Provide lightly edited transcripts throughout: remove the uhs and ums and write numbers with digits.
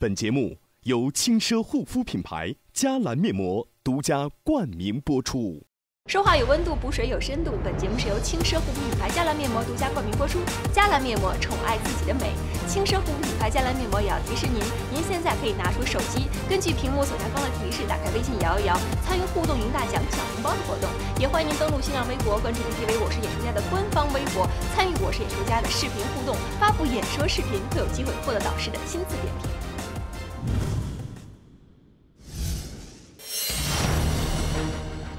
本节目由轻奢护肤品牌嘉兰面膜独家冠名播出。说话有温度，补水有深度。本节目是由轻奢护肤品牌嘉兰面膜独家冠名播出。嘉兰面膜，宠爱自己的美。轻奢护肤品牌嘉兰面膜也要提示您，您现在可以拿出手机，根据屏幕左下方的提示，打开微信摇一摇，参与互动赢大奖抢红包的活动。也欢迎您登录新浪微博，关注 DTV 我是演说家的官方微博，参与我是演说家的视频互动，发布演说视频会有机会获得导师的亲自点评。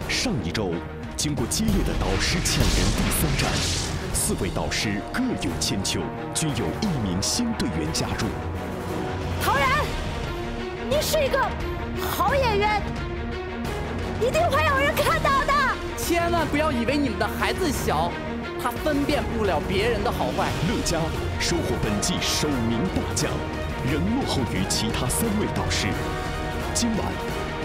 上一周，经过激烈的导师抢人第三战，4位导师各有千秋，均有1名新队员加入。陶然，你是一个好演员，一定会有人看到的。千万不要以为你们的孩子小，他分辨不了别人的好坏。乐嘉收获本季首名大奖，仍落后于其他3位导师。今晚，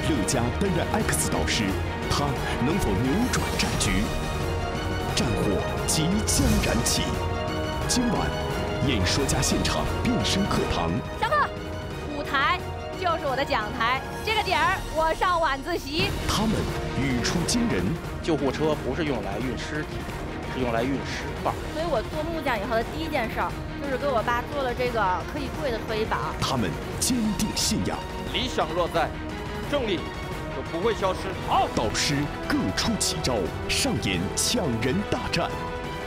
乐嘉担任 X 导师。他能否扭转战局？战火即将燃起。今晚，演说家现场变身课堂。上课，舞台就是我的讲台，这个点儿我上晚自习。他们语出惊人。救护车不是用来运尸体，是用来运石块。所以我做木匠以后的第一件事儿，就是给我爸做了这个可以跪的可以绑。他们坚定信仰，理想若在，正理。就不会消失。好，导师各出奇招，上演抢人大战。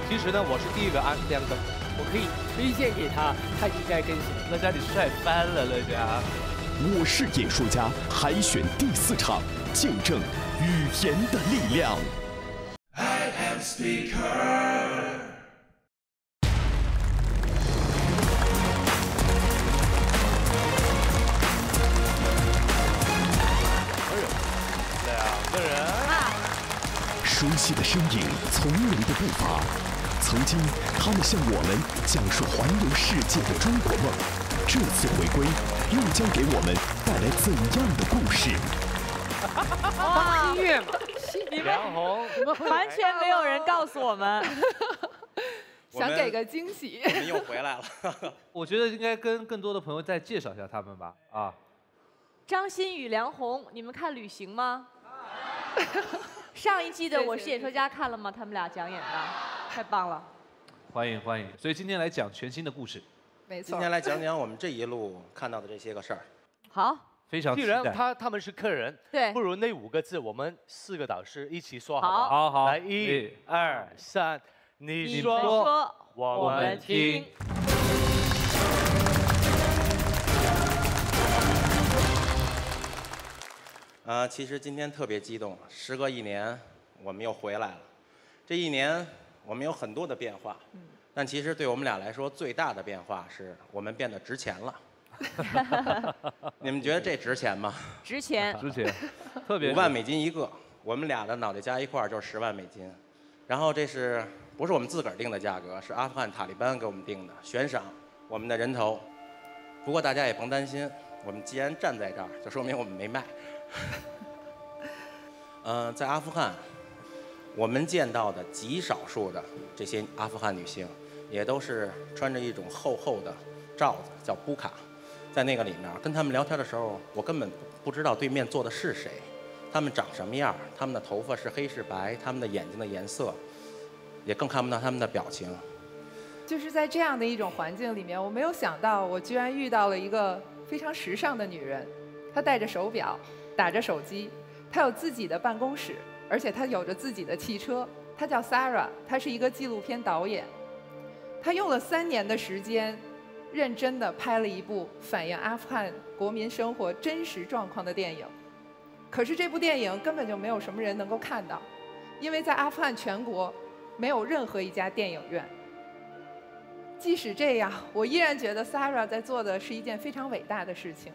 其实呢，我是第一个安亮的，我可以推荐给他，他应该跟谁？乐嘉，你帅翻了，乐嘉。我是演说家海选第4场，见证语言的力量。I am speaker。熟悉的身影，从容的步伐。曾经，他们向我们讲述环游世界的中国梦。这次回归，又将给我们带来怎样的故事？哇，音乐嘛，梁红，完全没有人告诉我们。想给个惊喜。我们又回来了。我觉得应该跟更多的朋友再介绍一下他们吧。啊，张馨予、梁红，你们看《旅行》吗？上一季的《我是演说家》看了吗？他们俩讲演的，太棒了！欢迎欢迎！所以今天来讲全新的故事，没错。今天来讲讲我们这一路看到的这些个事儿。好，非常期待。既然他们是客人，对，不如那5个字，我们4个导师一起说，好不好？好，来，1、2、3，你说，我们听。其实今天特别激动，时隔1年，我们又回来了。这1年，我们有很多的变化，但其实对我们俩来说，最大的变化是我们变得值钱了。你们觉得这值钱吗？值钱，值钱，特别。5万美金1个，我们俩的脑袋加一块就是10万美金。然后这是不是我们自个儿定的价格？是阿富汗塔利班给我们定的，悬赏我们的人头。不过大家也甭担心，我们既然站在这儿，就说明我们没卖。在阿富汗，我们见到的极少数的这些阿富汗女性，也都是穿着一种厚厚的罩子，叫布卡。在那个里面，跟她们聊天的时候，我根本不知道对面坐的是谁，她们长什么样，她们的头发是黑是白，她们的眼睛的颜色，也更看不到她们的表情。就是在这样的一种环境里面，我没有想到，我居然遇到了一个非常时尚的女人，她戴着手表。打着手机，她有自己的办公室，而且她有着自己的汽车。她叫 Sara， 她是一个纪录片导演。她用了3年的时间，认真地拍了一部反映阿富汗国民生活真实状况的电影。可是这部电影根本就没有什么人能够看到，因为在阿富汗全国没有任何一家电影院。即使这样，我依然觉得 Sara 在做的是一件非常伟大的事情。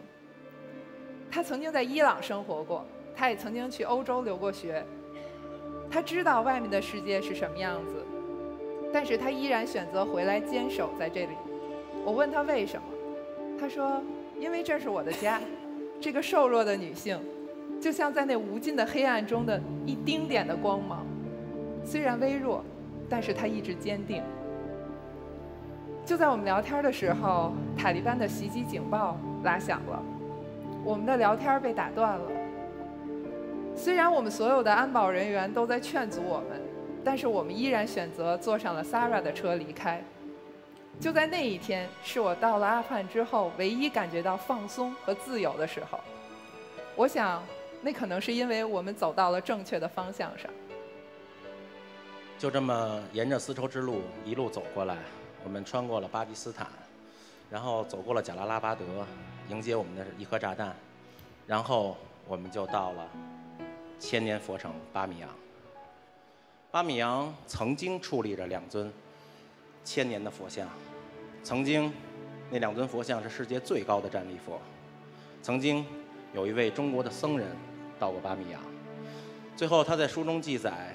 他曾经在伊朗生活过，他也曾经去欧洲留过学，他知道外面的世界是什么样子，但是他依然选择回来坚守在这里。我问他为什么，他说：“因为这是我的家。”这个瘦弱的女性，就像在那无尽的黑暗中的一丁点的光芒，虽然微弱，但是她一直坚定。就在我们聊天的时候，塔利班的袭击警报拉响了，我们的聊天被打断了。虽然我们所有的安保人员都在劝阻我们，但是我们依然选择坐上了 Sara 的车离开。就在那一天，是我到了阿富汗之后唯一感觉到放松和自由的时候。我想，那可能是因为我们走到了正确的方向上。就这么沿着丝绸之路一路走过来，我们穿过了巴基斯坦，然后走过了贾拉拉巴德，迎接我们的一颗炸弹，然后我们就到了千年佛城巴米扬。巴米扬曾经矗立着两尊千年的佛像，曾经那两尊佛像是世界最高的站立佛。曾经有一位中国的僧人到过巴米扬，最后他在书中记载，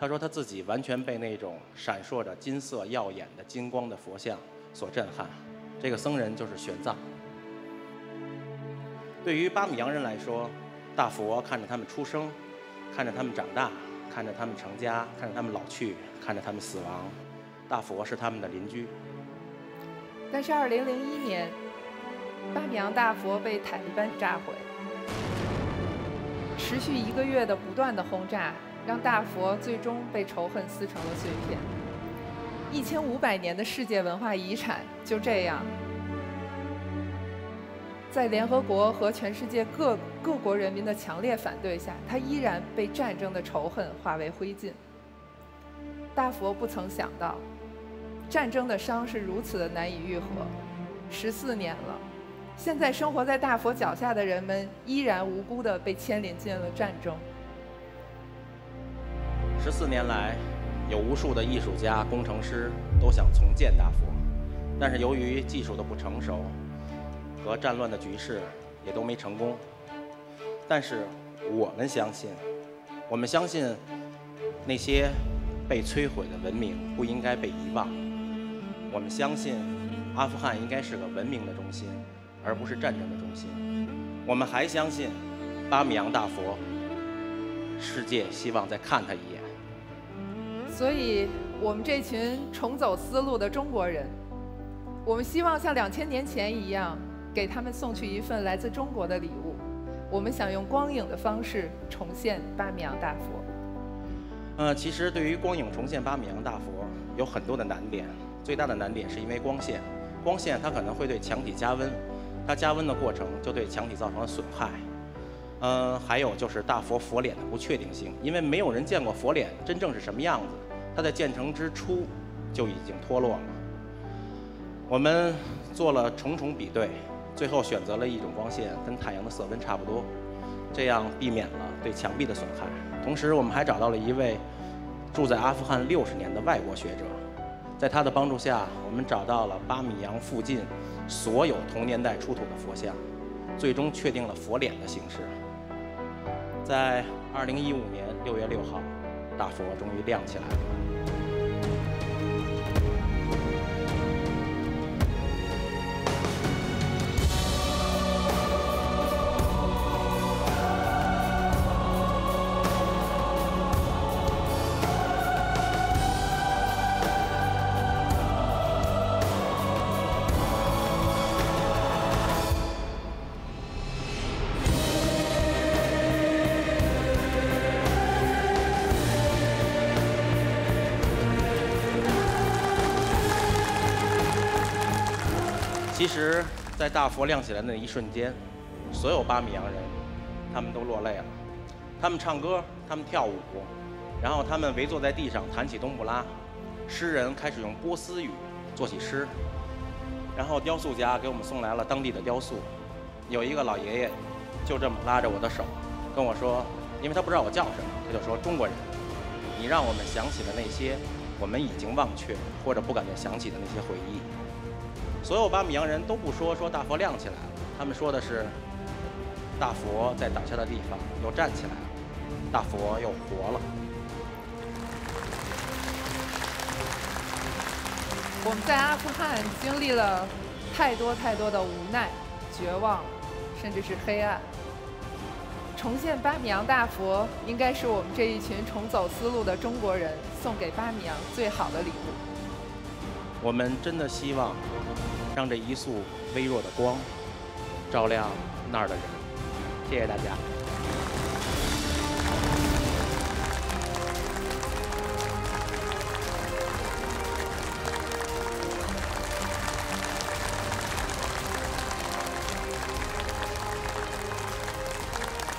他说他自己完全被那种闪烁着金色耀眼的金光的佛像所震撼。这个僧人就是玄奘。对于巴米扬人来说，大佛看着他们出生，看着他们长大，看着他们成家，看着他们老去，看着他们死亡。大佛是他们的邻居。但是2001年，巴米扬大佛被塔利班炸毁，持续1个月的不断的轰炸，让大佛最终被仇恨撕成了碎片。1500年的世界文化遗产就这样，在联合国和全世界各国人民的强烈反对下，它依然被战争的仇恨化为灰烬。大佛不曾想到，战争的伤是如此的难以愈合。14年了，现在生活在大佛脚下的人们依然无辜地被牵连进了战争。14年来，有无数的艺术家、工程师都想重建大佛，但是由于技术的不成熟和战乱的局势，也都没成功。但是我们相信那些被摧毁的文明不应该被遗忘。我们相信阿富汗应该是个文明的中心，而不是战争的中心。我们还相信巴米扬大佛，世界希望再看他一眼。所以我们这群重走丝路的中国人，我们希望像2000年前一样，给他们送去一份来自中国的礼物。我们想用光影的方式重现巴米扬大佛。其实对于光影重现巴米扬大佛有很多的难点，最大的难点是因为光线它可能会对墙体加温，它加温的过程就对墙体造成了损害。还有就是大佛佛脸的不确定性，因为没有人见过佛脸真正是什么样子，它在建成之初就已经脱落了。我们做了重重比对，最后选择了一种光线跟太阳的色温差不多，这样避免了对墙壁的损害。同时，我们还找到了一位住在阿富汗60年的外国学者，在他的帮助下，我们找到了巴米扬附近所有同年代出土的佛像，最终确定了佛脸的形式。在2015年6月6号，大佛终于亮起来了。其实，在大佛亮起来的那一瞬间，所有巴米扬人，他们都落泪了。他们唱歌，他们跳舞，然后他们围坐在地上弹起冬不拉。诗人开始用波斯语做起诗，然后雕塑家给我们送来了当地的雕塑。有一个老爷爷就这么拉着我的手跟我说，因为他不知道我叫什么，他就说：“中国人，你让我们想起了那些我们已经忘却或者不敢再想起的那些回忆。”所有巴米扬人都不说大佛亮起来了，他们说的是大佛在倒下的地方又站起来了，大佛又活了。我们在阿富汗经历了太多太多的无奈、绝望，甚至是黑暗。重现巴米扬大佛，应该是我们这一群重走丝路的中国人送给巴米扬最好的礼物。我们真的希望让这一束微弱的光照亮那儿的人。谢谢大家。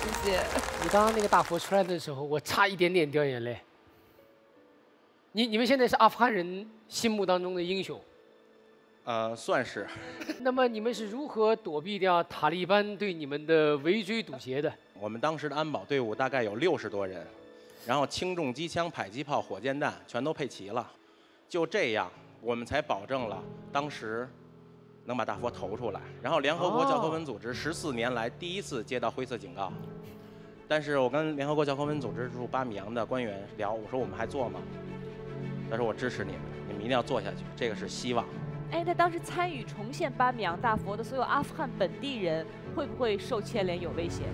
谢谢。你刚刚那个大佛出来的时候，我差一点点掉眼泪。 你们现在是阿富汗人心目当中的英雄，算是。那么你们是如何躲避掉塔利班对你们的围追堵截的？我们当时的安保队伍大概有60多人，然后轻重机枪、迫击炮、火箭弹全都配齐了，就这样我们才保证了当时能把大佛投出来。然后联合国教科文组织14年来第一次接到灰色警告。 但是我跟联合国教科文组织驻巴米扬的官员聊，我说我们还做吗？他说我支持你们，你们一定要做下去，这个是希望。哎，那当时参与重现巴米扬大佛的所有阿富汗本地人，会不会受牵连有威胁？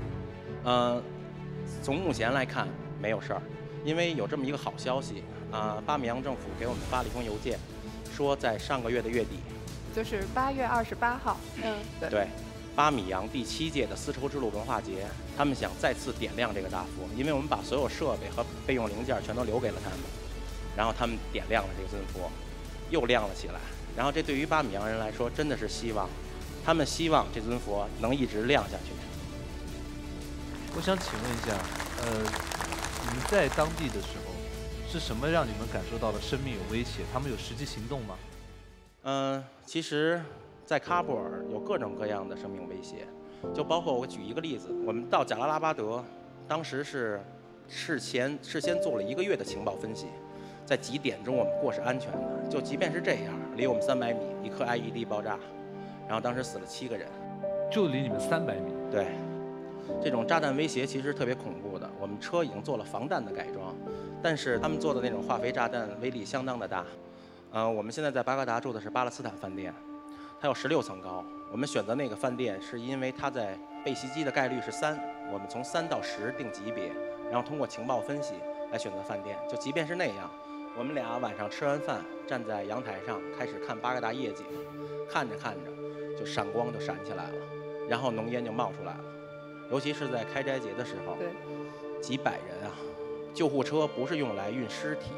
从目前来看没有事儿，因为有这么一个好消息巴米扬政府给我们发了一封邮件，说在上个月的月底，就是8月28号，对。 巴米扬第7届的丝绸之路文化节，他们想再次点亮这个大佛，因为我们把所有设备和备用零件全都留给了他们，然后他们点亮了这个尊佛，又亮了起来。然后这对于巴米扬人来说真的是希望，他们希望这尊佛能一直亮下去。我想请问一下，你们在当地的时候，是什么让你们感受到了生命有威胁？他们有实际行动吗？其实。 在喀布尔有各种各样的生命威胁，就包括我举一个例子，我们到贾拉拉巴德，当时是事先做了1个月的情报分析，在几点钟我们过是安全的，就即便是这样，离我们300米一颗 IED 爆炸，然后当时死了7个人，就离你们300米。对，这种炸弹威胁其实特别恐怖的。我们车已经做了防弹的改装，但是他们做的那种化肥炸弹威力相当的大。我们现在在巴格达住的是巴勒斯坦饭店。 它有16层高，我们选择那个饭店是因为它在被袭击的概率是3，我们从3到10定级别，然后通过情报分析来选择饭店。就即便是那样，我们俩晚上吃完饭，站在阳台上开始看巴格达夜景，看着看着就闪光就闪起来了，然后浓烟就冒出来了。尤其是在开斋节的时候，几百人啊！救护车不是用来运尸体，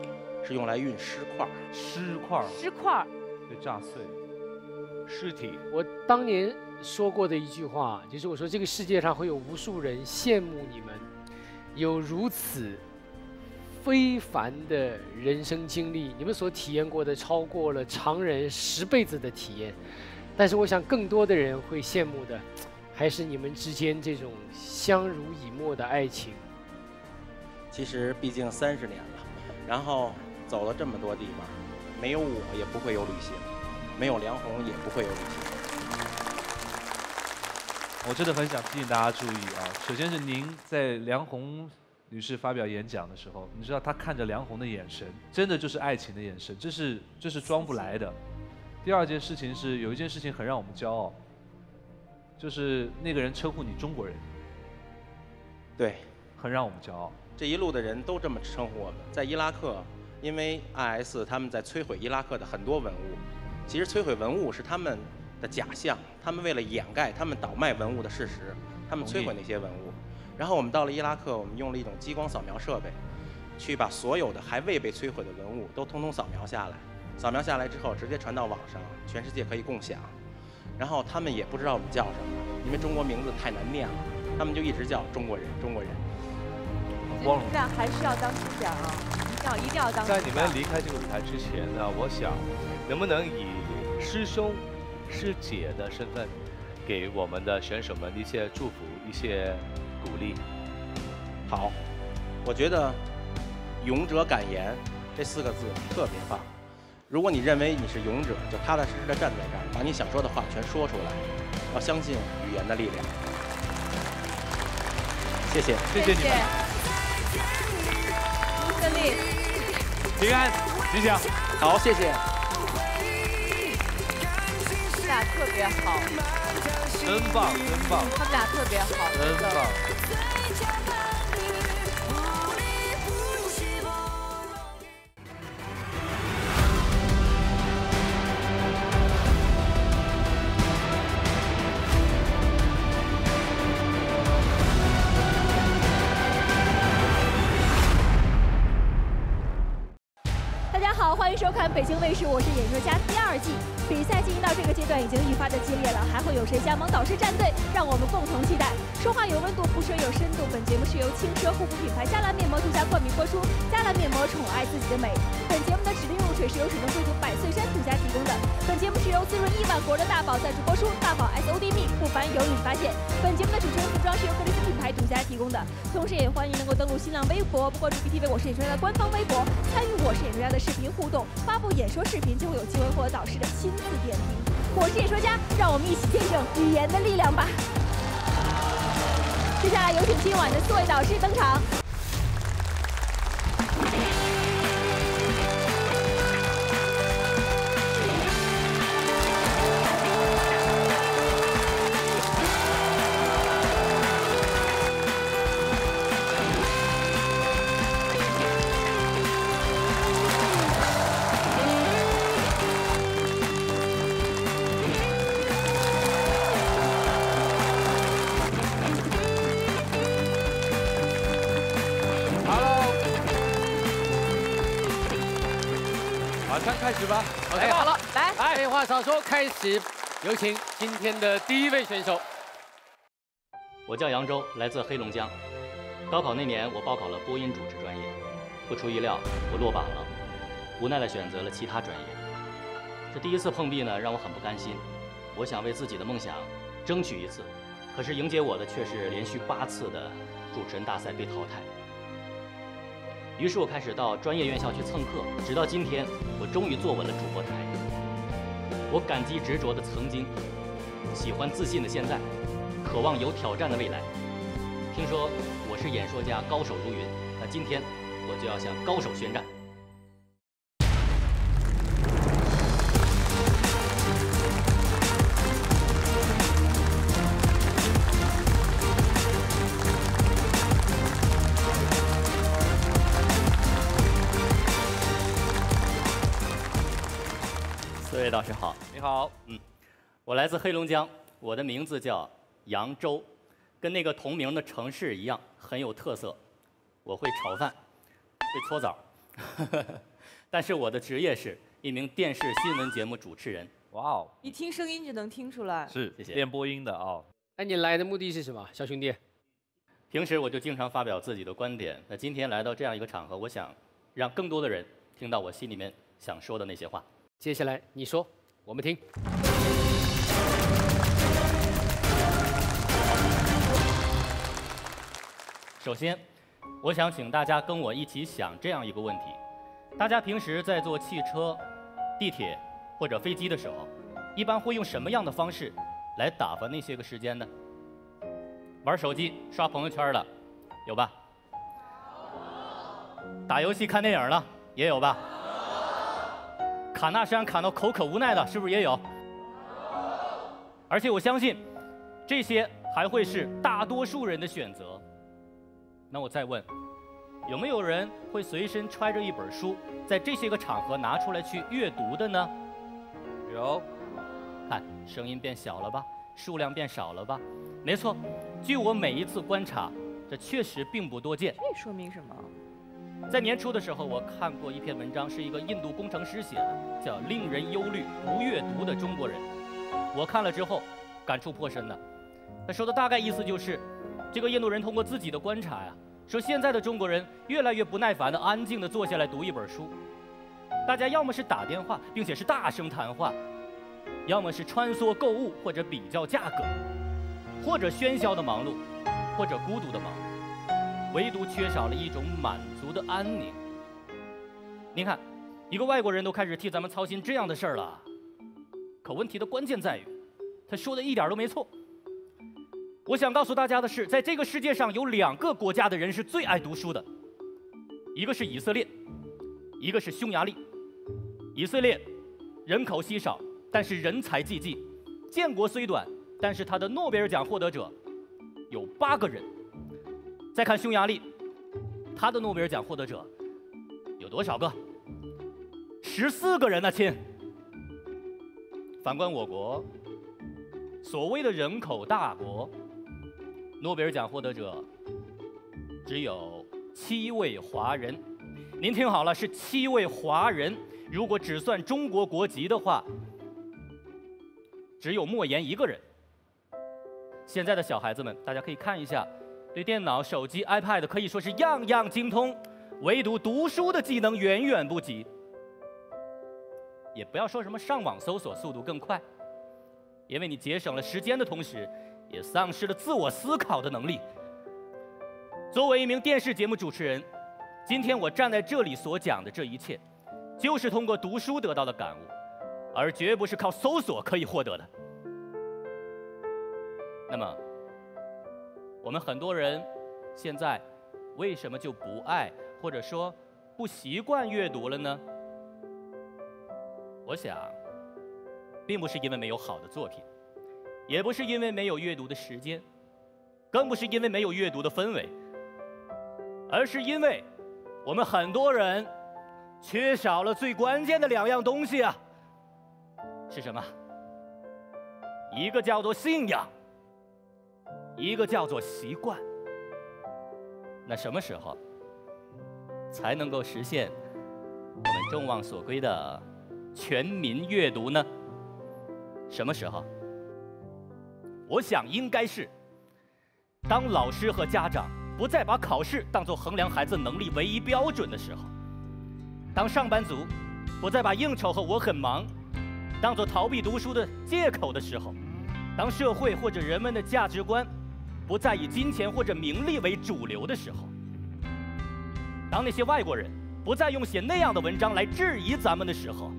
是用来运尸块。尸块被炸碎。 尸体。我当年说过的一句话，就是我说这个世界上会有无数人羡慕你们，有如此非凡的人生经历，你们所体验过的超过了常人10辈子的体验。但是我想，更多的人会羡慕的，还是你们之间这种相濡以沫的爱情。其实，毕竟30年了，然后走了这么多地方，没有我也不会有旅行。 没有梁红也不会有问题。我真的很想提醒大家注意啊！首先是您在梁红女士发表演讲的时候，你知道她看着梁红的眼神，真的就是爱情的眼神，这是装不来的。第二件事情是，有一件事情很让我们骄傲，就是那个人称呼你中国人，对，很让我们骄傲。这一路的人都这么称呼我们。在伊拉克，因为 IS 他们在摧毁伊拉克的很多文物。 其实摧毁文物是他们的假象，他们为了掩盖他们倒卖文物的事实，他们摧毁那些文物。然后我们到了伊拉克，我们用了一种激光扫描设备，去把所有的还未被摧毁的文物都通通扫描下来。扫描下来之后，直接传到网上，全世界可以共享。然后他们也不知道我们叫什么，因为中国名字太难念了，他们就一直叫中国人，中国人。那还是要当市长啊，一定要当市长。在你们离开这个舞台之前呢，我想。 能不能以师兄、师姐的身份，给我们的选手们一些祝福、一些鼓励？好，我觉得“勇者敢言”这4个字特别棒。如果你认为你是勇者，就踏踏实实地站在这儿，把你想说的话全说出来。要相信语言的力量。谢谢，谢谢你们。顺利，平安，吉祥。好，谢谢。 他们俩特别好，真棒，真棒！他们俩特别好，真棒。北京卫视《我是演说家》第二季，比赛进行到这个阶段已经愈发的激烈了，还会有谁加盟导师战队？让我们共同期待。说话有温度，不说有深度。本节目是由轻奢护肤品牌加兰面膜独家冠名播出，加兰面膜宠爱自己的美。本节目的指定入水是由水能贵族百岁山独家提供的。本节目是由滋润亿万国的大宝赞助播出，大宝 SOD 蜜不凡有你发现。本节目的主持人服装是由格力斯品牌独家提供的，同时也欢迎能够登录新浪微博，关注 BTV 我是演说家的官方微博，参与我是演说家的视频互动。 发布演说视频就会有机会获得导师的亲自点评。我是演说家，让我们一起见证语言的力量吧。接下来有请今晚的四位导师登场。少说，开始，有请今天的第一位选手。我叫杨舟，来自黑龙江。高考那年，我报考了播音主持专业，不出意料，我落榜了，无奈地选择了其他专业。这第一次碰壁呢，让我很不甘心。我想为自己的梦想争取一次，可是迎接我的却是连续8次的主持人大赛被淘汰。于是我开始到专业院校去蹭课，直到今天，我终于坐稳了主播台。 我感激执着的曾经，喜欢自信的现在，渴望有挑战的未来。听说我是演说家，高手如云，那今天我就要向高手宣战。各位老师好，你好，我来自黑龙江，我的名字叫杨舟，跟那个同名的城市一样，很有特色。我会炒饭，会搓澡，但是我的职业是一名电视新闻节目主持人。哇哦，一听声音就能听出来，是，谢谢。练播音的啊。那你来的目的是什么，小兄弟？平时我就经常发表自己的观点，那今天来到这样一个场合，我想让更多的人听到我心里面想说的那些话。 接下来你说，我们听。首先，我想请大家跟我一起想这样一个问题：大家平时在坐汽车、地铁或者飞机的时候，一般会用什么样的方式来打发那些个时间呢？玩手机、刷朋友圈了，有吧？打游戏、看电影了，也有吧？ 卡那山卡到口渴无奈的，是不是也有？而且我相信，这些还会是大多数人的选择。那我再问，有没有人会随身揣着一本书，在这些个场合拿出来去阅读的呢？有。看，声音变小了吧，数量变少了吧？没错，据我每一次观察，这确实并不多见。这说明什么？ 在年初的时候，我看过一篇文章，是一个印度工程师写的，叫《令人忧虑不阅读的中国人》。我看了之后，感触颇深的。他说的大概意思就是，这个印度人通过自己的观察呀，说现在的中国人越来越不耐烦的安静的坐下来读一本书。大家要么是打电话，并且是大声谈话；要么是穿梭购物或者比较价格，或者喧嚣的忙碌，或者孤独的忙碌。 唯独缺少了一种满足的安宁。您看，一个外国人都开始替咱们操心这样的事儿了。可问题的关键在于，他说的一点都没错。我想告诉大家的是，在这个世界上有2个国家的人是最爱读书的，一个是以色列，一个是匈牙利。以色列人口稀少，但是人才济济；建国虽短，但是他的诺贝尔奖获得者有8个人。 再看匈牙利，他的诺贝尔奖获得者有多少个？14个人呢，亲。反观我国，所谓的人口大国，诺贝尔奖获得者只有7位华人。您听好了，是7位华人，如果只算中国国籍的话，只有莫言一个人。现在的小孩子们，大家可以看一下，对电脑、手机、iPad 可以说是样样精通，唯独读书的技能远远不及。也不要说什么上网搜索速度更快，因为你节省了时间的同时，也丧失了自我思考的能力。作为一名电视节目主持人，今天我站在这里所讲的这一切，就是通过读书得到的感悟，而绝不是靠搜索可以获得的。那么，我们很多人现在为什么就不爱或者说不习惯阅读了呢？我想，并不是因为没有好的作品，也不是因为没有阅读的时间，更不是因为没有阅读的氛围，而是因为我们很多人缺少了最关键的两样东西啊，是什么？一个叫做信仰，一个叫做习惯。那什么时候才能够实现我们众望所归的全民阅读呢？什么时候？我想应该是当老师和家长不再把考试当作衡量孩子能力唯一标准的时候，当上班族不再把应酬和我很忙当作逃避读书的借口的时候，当社会或者人们的价值观不再以金钱或者名利为主流的时候，当那些外国人不再用写那样的文章来质疑咱们的时候，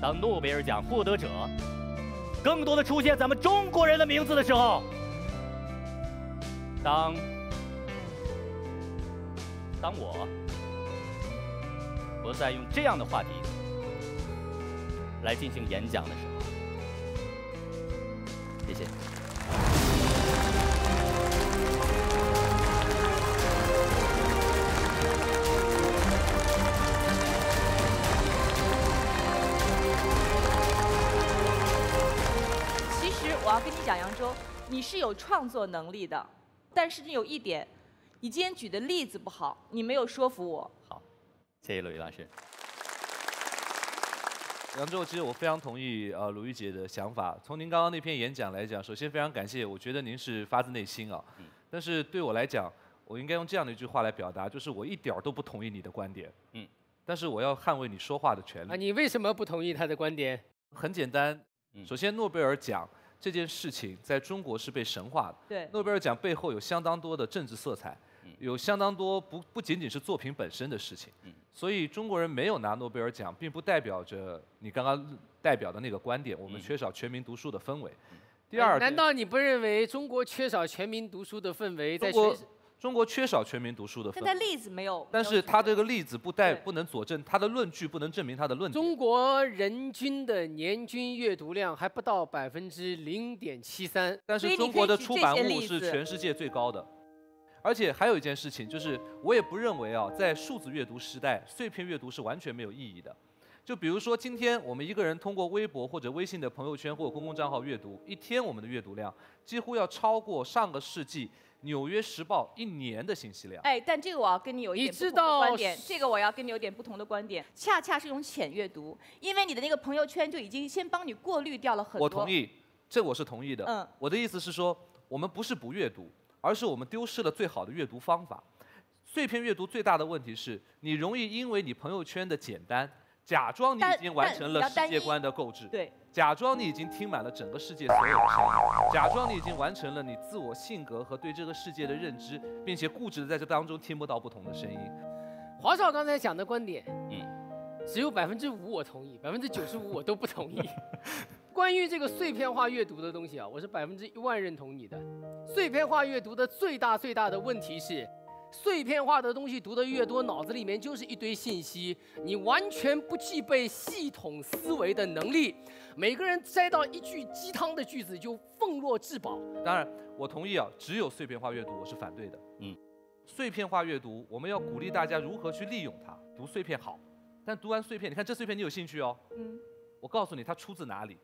当诺贝尔奖获得者更多的出现咱们中国人的名字的时候，当我不再用这样的话题来进行演讲的时候，谢谢。其实我要跟你讲，杨舟，你是有创作能力的，但是你有一点，你今天举的例子不好，你没有说服我。好，谢谢鲁豫老师。杨舟，其实我非常同意鲁豫姐的想法。从您刚刚那篇演讲来讲，首先非常感谢，我觉得您是发自内心啊。但是对我来讲，我应该用这样的一句话来表达，就是我一点儿都不同意你的观点。嗯。但是我要捍卫你说话的权利。啊，你为什么不同意他的观点？很简单，首先诺贝尔奖这件事情在中国是被神化的。对。诺贝尔奖背后有相当多的政治色彩。有相当多不仅仅是作品本身的事情，所以中国人没有拿诺贝尔奖，并不代表着你刚刚代表的那个观点，我们缺少全民读书的氛围。第二，难道你不认为中国缺少全民读书的氛围？中国缺少全民读书的氛围。但他例子没有。但是他这个例子不能佐证他的论据，不能证明他的论点。中国人均的年均阅读量还不到0.73%，但是中国的出版物是全世界最高的。而且还有一件事情，就是我也不认为啊，在数字阅读时代，碎片阅读是完全没有意义的。就比如说，今天我们一个人通过微博或者微信的朋友圈或者公共账号阅读，一天我们的阅读量几乎要超过上个世纪《纽约时报》一年的信息量。哎，但这个我要跟你有一点不同的观点。这个我要跟你有点不同的观点，恰恰是一种浅阅读，因为你的那个朋友圈就已经先帮你过滤掉了很多。我同意，这我是同意的。我的意思是说，我们不是不阅读。而是我们丢失了最好的阅读方法。碎片阅读最大的问题是，你容易因为你朋友圈的简单，假装你已经完成了世界观的构置，对，假装你已经听满了整个世界所有的声音，假装你已经完成了你自我性格和对这个世界的认知，并且固执的在这当中听不到不同的声音。华少刚才讲的观点，只有5%我同意，95%我都不同意。关于这个碎片化阅读的东西啊，我是100%认同你的。碎片化阅读的最大的问题是，碎片化的东西读得越多，脑子里面就是一堆信息，你完全不具备系统思维的能力。每个人摘到一句鸡汤的句子就奉若至宝。当然，我同意啊，只有碎片化阅读我是反对的。碎片化阅读我们要鼓励大家如何去利用它，读碎片好，但读完碎片，你看这碎片你有兴趣哦。我告诉你它出自哪里。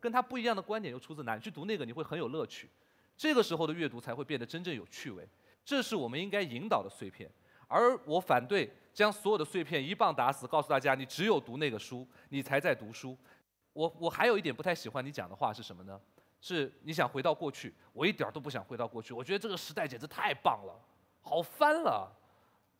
跟他不一样的观点又出自哪里？去读那个你会很有乐趣，这个时候的阅读才会变得真正有趣味。这是我们应该引导的碎片，而我反对将所有的碎片一棒打死，告诉大家你只有读那个书，你才在读书。我还有一点不太喜欢你讲的话是什么呢？是你想回到过去，我一点都不想回到过去。我觉得这个时代简直太棒了，好翻了。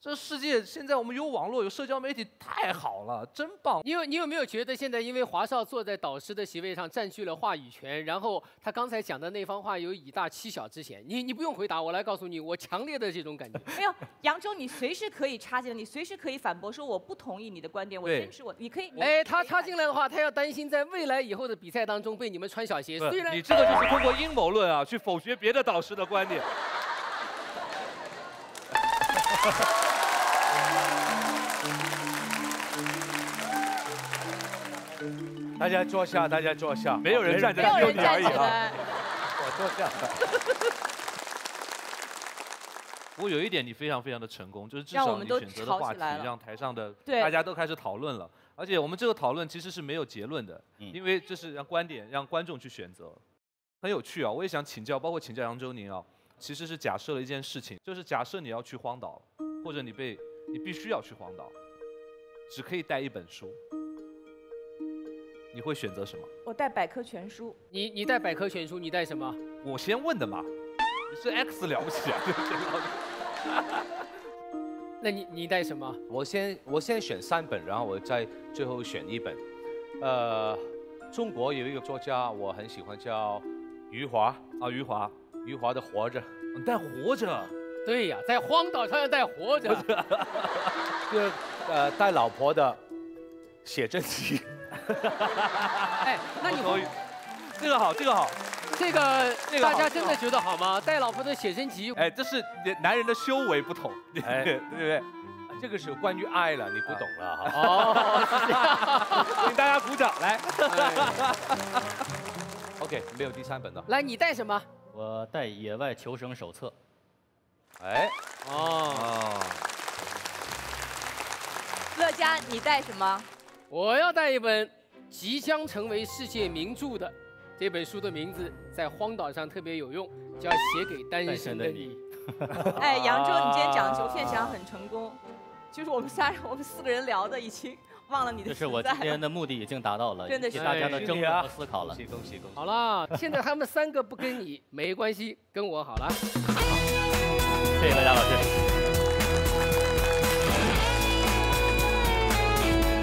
这世界现在我们有网络有社交媒体，太好了，真棒！你有没有觉得现在因为华少坐在导师的席位上占据了话语权，然后他刚才讲的那番话有以大欺小之嫌？你不用回答，我来告诉你，我强烈的这种感觉。没有，扬州，你随时可以插进来，你随时可以反驳，说我不同意你的观点，我坚持我，你可以。哎，他插进来的话，他要担心在未来以后的比赛当中被你们穿小鞋。虽然你这个就是通过阴谋论啊，去否决别的导师的观点。大家坐下，大家坐下，没有人站起来，只有你而已啊！我坐下了。不过有一点你非常非常的成功，就是至少你选择的话题让台上的大家都开始讨论了，而且我们这个讨论其实是没有结论的，因为这是让观点让观众去选择，很有趣啊！我也想请教，包括请教扬州您啊。 其实是假设了一件事情，就是假设你要去荒岛，或者你必须要去荒岛，只可以带一本书，你会选择什么？我带百科全书。你带百科全书，你带什么？我先问的嘛，你是 X 了不起啊？那你带什么？我先选3本，然后我再最后选1本。中国有一个作家我很喜欢，叫余华啊，余华。 余华的《活着》，你带《活着》？对呀，在荒岛上要带《活着》。就是带老婆的写真集。哎，那你这个好，这个好，这个大家真的觉得好吗？带老婆的写真集，哎，这是男人的修为不同，哎，对不对？这个是关于爱了，你不懂了哈。哦，请大家鼓掌来。OK， 没有第3本了。来，你带什么？ 我带《野外求生手册》。哎，哦，乐嘉，你带什么？我要带一本即将成为世界名著的，这本书的名字在荒岛上特别有用，叫《写给单身的你》。哎，扬州，你今天讲球片想很成功，就是我们4个人聊的已经。 忘了你的。就是我今天的目的已经达到了，真的是大家的争论和思考了。恭喜恭喜恭喜！好了，现在他们3个不跟你没关系，跟我好了。谢谢大家，老师。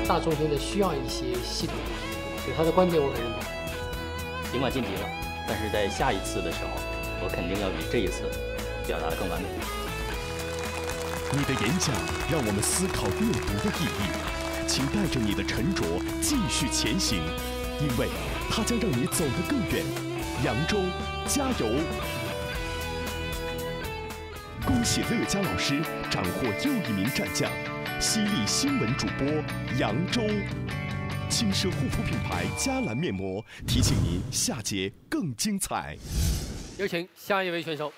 大众现在需要一些系统的评估，所以他的观点我很认同。尽管晋级了，但是在下一次的时候，我肯定要比这一次表达的更完美。你的演讲让我们思考阅读的意义。 请带着你的沉着继续前行，因为它将让你走得更远。扬州，加油！恭喜乐嘉老师斩获又1名战将，犀利新闻主播扬州。轻奢护肤品牌嘉兰面膜提醒您，下节更精彩。有请下一位选手。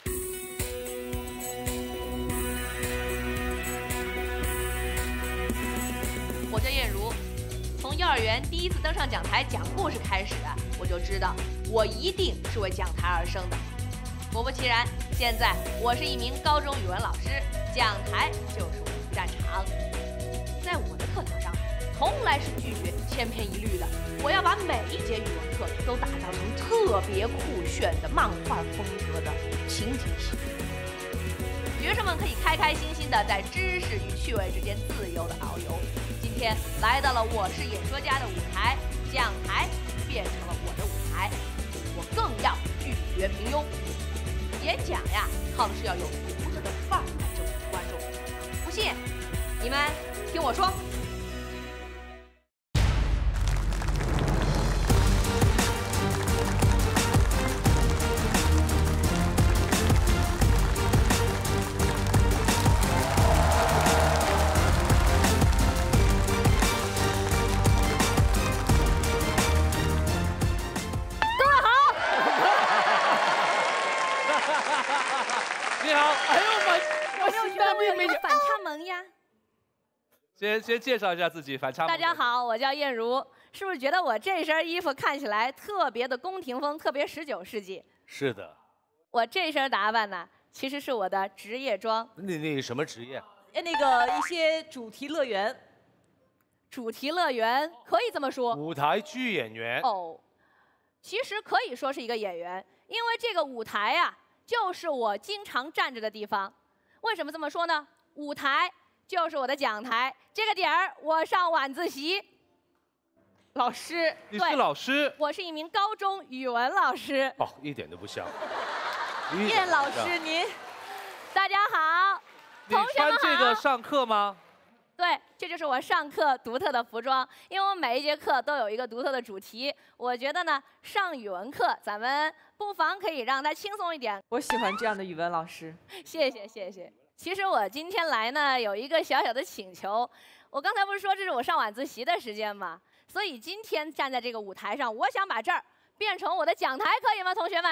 我叫燕如，从幼儿园第一次登上讲台讲故事开始，我就知道我一定是为讲台而生的。果不其然，现在我是一名高中语文老师，讲台就是我的战场。在我的课堂上，从来是拒绝千篇一律的，我要把每一节语文课都打造成特别酷炫的漫画风格的情景戏。学生们可以开开心心的在知识与趣味之间自由的遨游。 今天来到了我是演说家的舞台，讲台变成了我的舞台，我更要拒绝平庸。演讲呀，靠的是要有独特的范儿来征服观众。不信，你们听我说。先介绍一下自己，反差萌。大家好，我叫燕如，是不是觉得我这身衣服看起来特别的宫廷风，特别19世纪？是的。我这身打扮呢，其实是我的职业装。你什么职业？那个一些主题乐园，主题乐园可以这么说。舞台剧演员。哦，其实可以说是一个演员，因为这个舞台呀、啊，就是我经常站着的地方。为什么这么说呢？舞台就是我的讲台，这个点儿我上晚自习。老师，你是老师？我是一名高中语文老师。哦，一点都不像。叶老师，您。 大家好，同学们好。你穿这个上课吗？对，这就是我上课独特的服装，因为我每一节课都有一个独特的主题。我觉得呢，上语文课咱们不妨可以让它轻松一点。我喜欢这样的语文老师。谢谢谢谢。其实我今天来呢，有一个小小的请求。我刚才不是说这是我上晚自习的时间吗？所以今天站在这个舞台上，我想把这儿变成我的讲台，可以吗，同学们？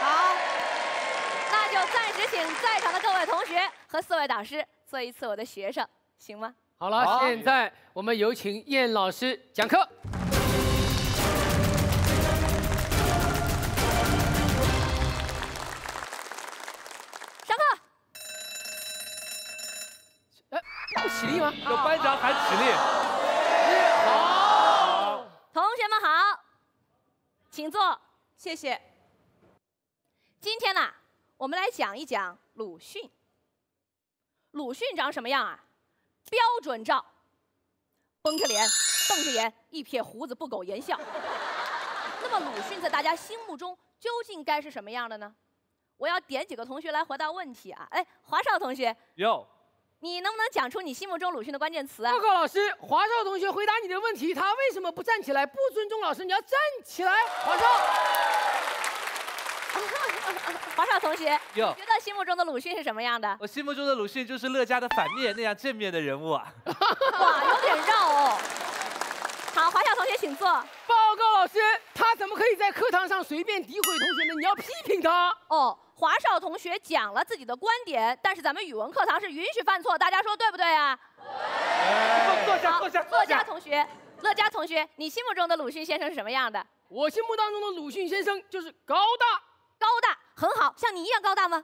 好。 那就暂时请在场的各位同学和4位导师做一次我的学生，行吗？好了，好现在我们有请燕老师讲课。上课。哎，不起立吗？有班长喊起立。好。同学们好，请坐，谢谢。今天呢、啊？ 我们来讲一讲鲁迅。鲁迅长什么样啊？标准照，绷着脸，瞪着眼，一撇胡子，不苟言笑。那么鲁迅在大家心目中究竟该是什么样的呢？我要点几个同学来回答问题啊！哎，华少同学，有，你能不能讲出你心目中鲁迅的关键词啊？报告老师，华少同学回答你的问题，他为什么不站起来？不尊重老师，你要站起来，华少。 华少同学，你觉得心目中的鲁迅是什么样的？我心目中的鲁迅就是乐嘉的反面那样正面的人物啊。哇，有点绕哦。好，华少同学请坐。报告老师，他怎么可以在课堂上随便诋毁同学们？你要批评他。哦，华少同学讲了自己的观点，但是咱们语文课堂是允许犯错，大家说对不对啊？坐下，坐下，坐下。同学，乐嘉同学，你心目中的鲁迅先生是什么样的？我心目当中的鲁迅先生就是高大。 高大很好，像你一样高大吗？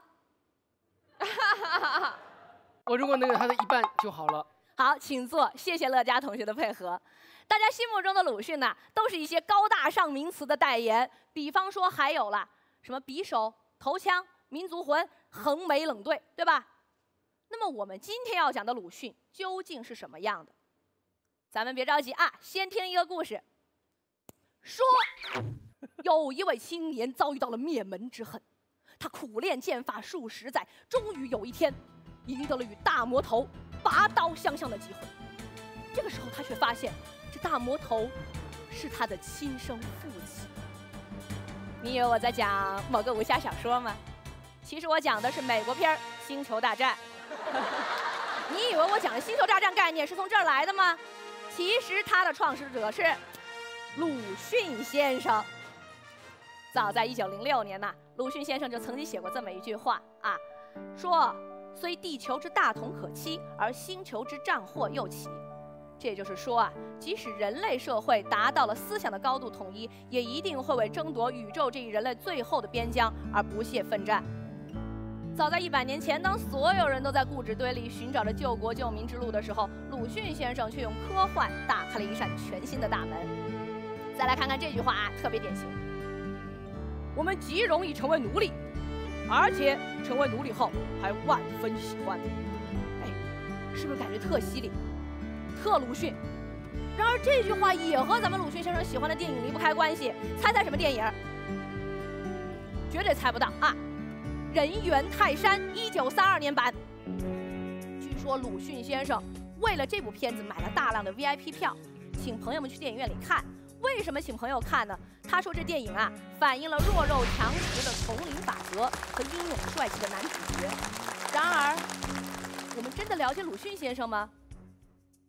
我如果能有他的一半就好了。好，请坐，谢谢乐嘉同学的配合。大家心目中的鲁迅呢、啊，都是一些高大上名词的代言，比方说还有了什么匕首、头枪、民族魂、横眉冷对，对吧？那么我们今天要讲的鲁迅究竟是什么样的？咱们别着急啊，先听一个故事。说。 有一位青年遭遇到了灭门之恨，他苦练剑法数十载，终于有一天，赢得了与大魔头拔刀相向的机会。这个时候，他却发现，这大魔头是他的亲生父亲。你以为我在讲某个武侠小说吗？其实我讲的是美国片《星球大战》。你以为我讲的星球大战概念是从这儿来的吗？其实它的创始者是鲁迅先生。 早在1906年呐、啊，鲁迅先生就曾经写过这么一句话啊，说：“虽地球之大同可期，而星球之战祸又起。”这也就是说啊，即使人类社会达到了思想的高度统一，也一定会为争夺宇宙这一人类最后的边疆而不懈奋战。早在100年前，当所有人都在固执堆里寻找着救国救民之路的时候，鲁迅先生却用科幻打开了一扇全新的大门。再来看看这句话啊，特别典型。 我们极容易成为奴隶，而且成为奴隶后还万分喜欢。哎，是不是感觉特犀利，特鲁迅？然而这句话也和咱们鲁迅先生喜欢的电影离不开关系。猜猜什么电影？绝对猜不到啊！《人猿泰山》1932年版。据说鲁迅先生为了这部片子买了大量的 VIP 票，请朋友们去电影院里看。 为什么请朋友看呢？他说这电影啊，反映了弱肉强食的丛林法则和英勇帅气的男主角。然而，我们真的了解鲁迅先生吗？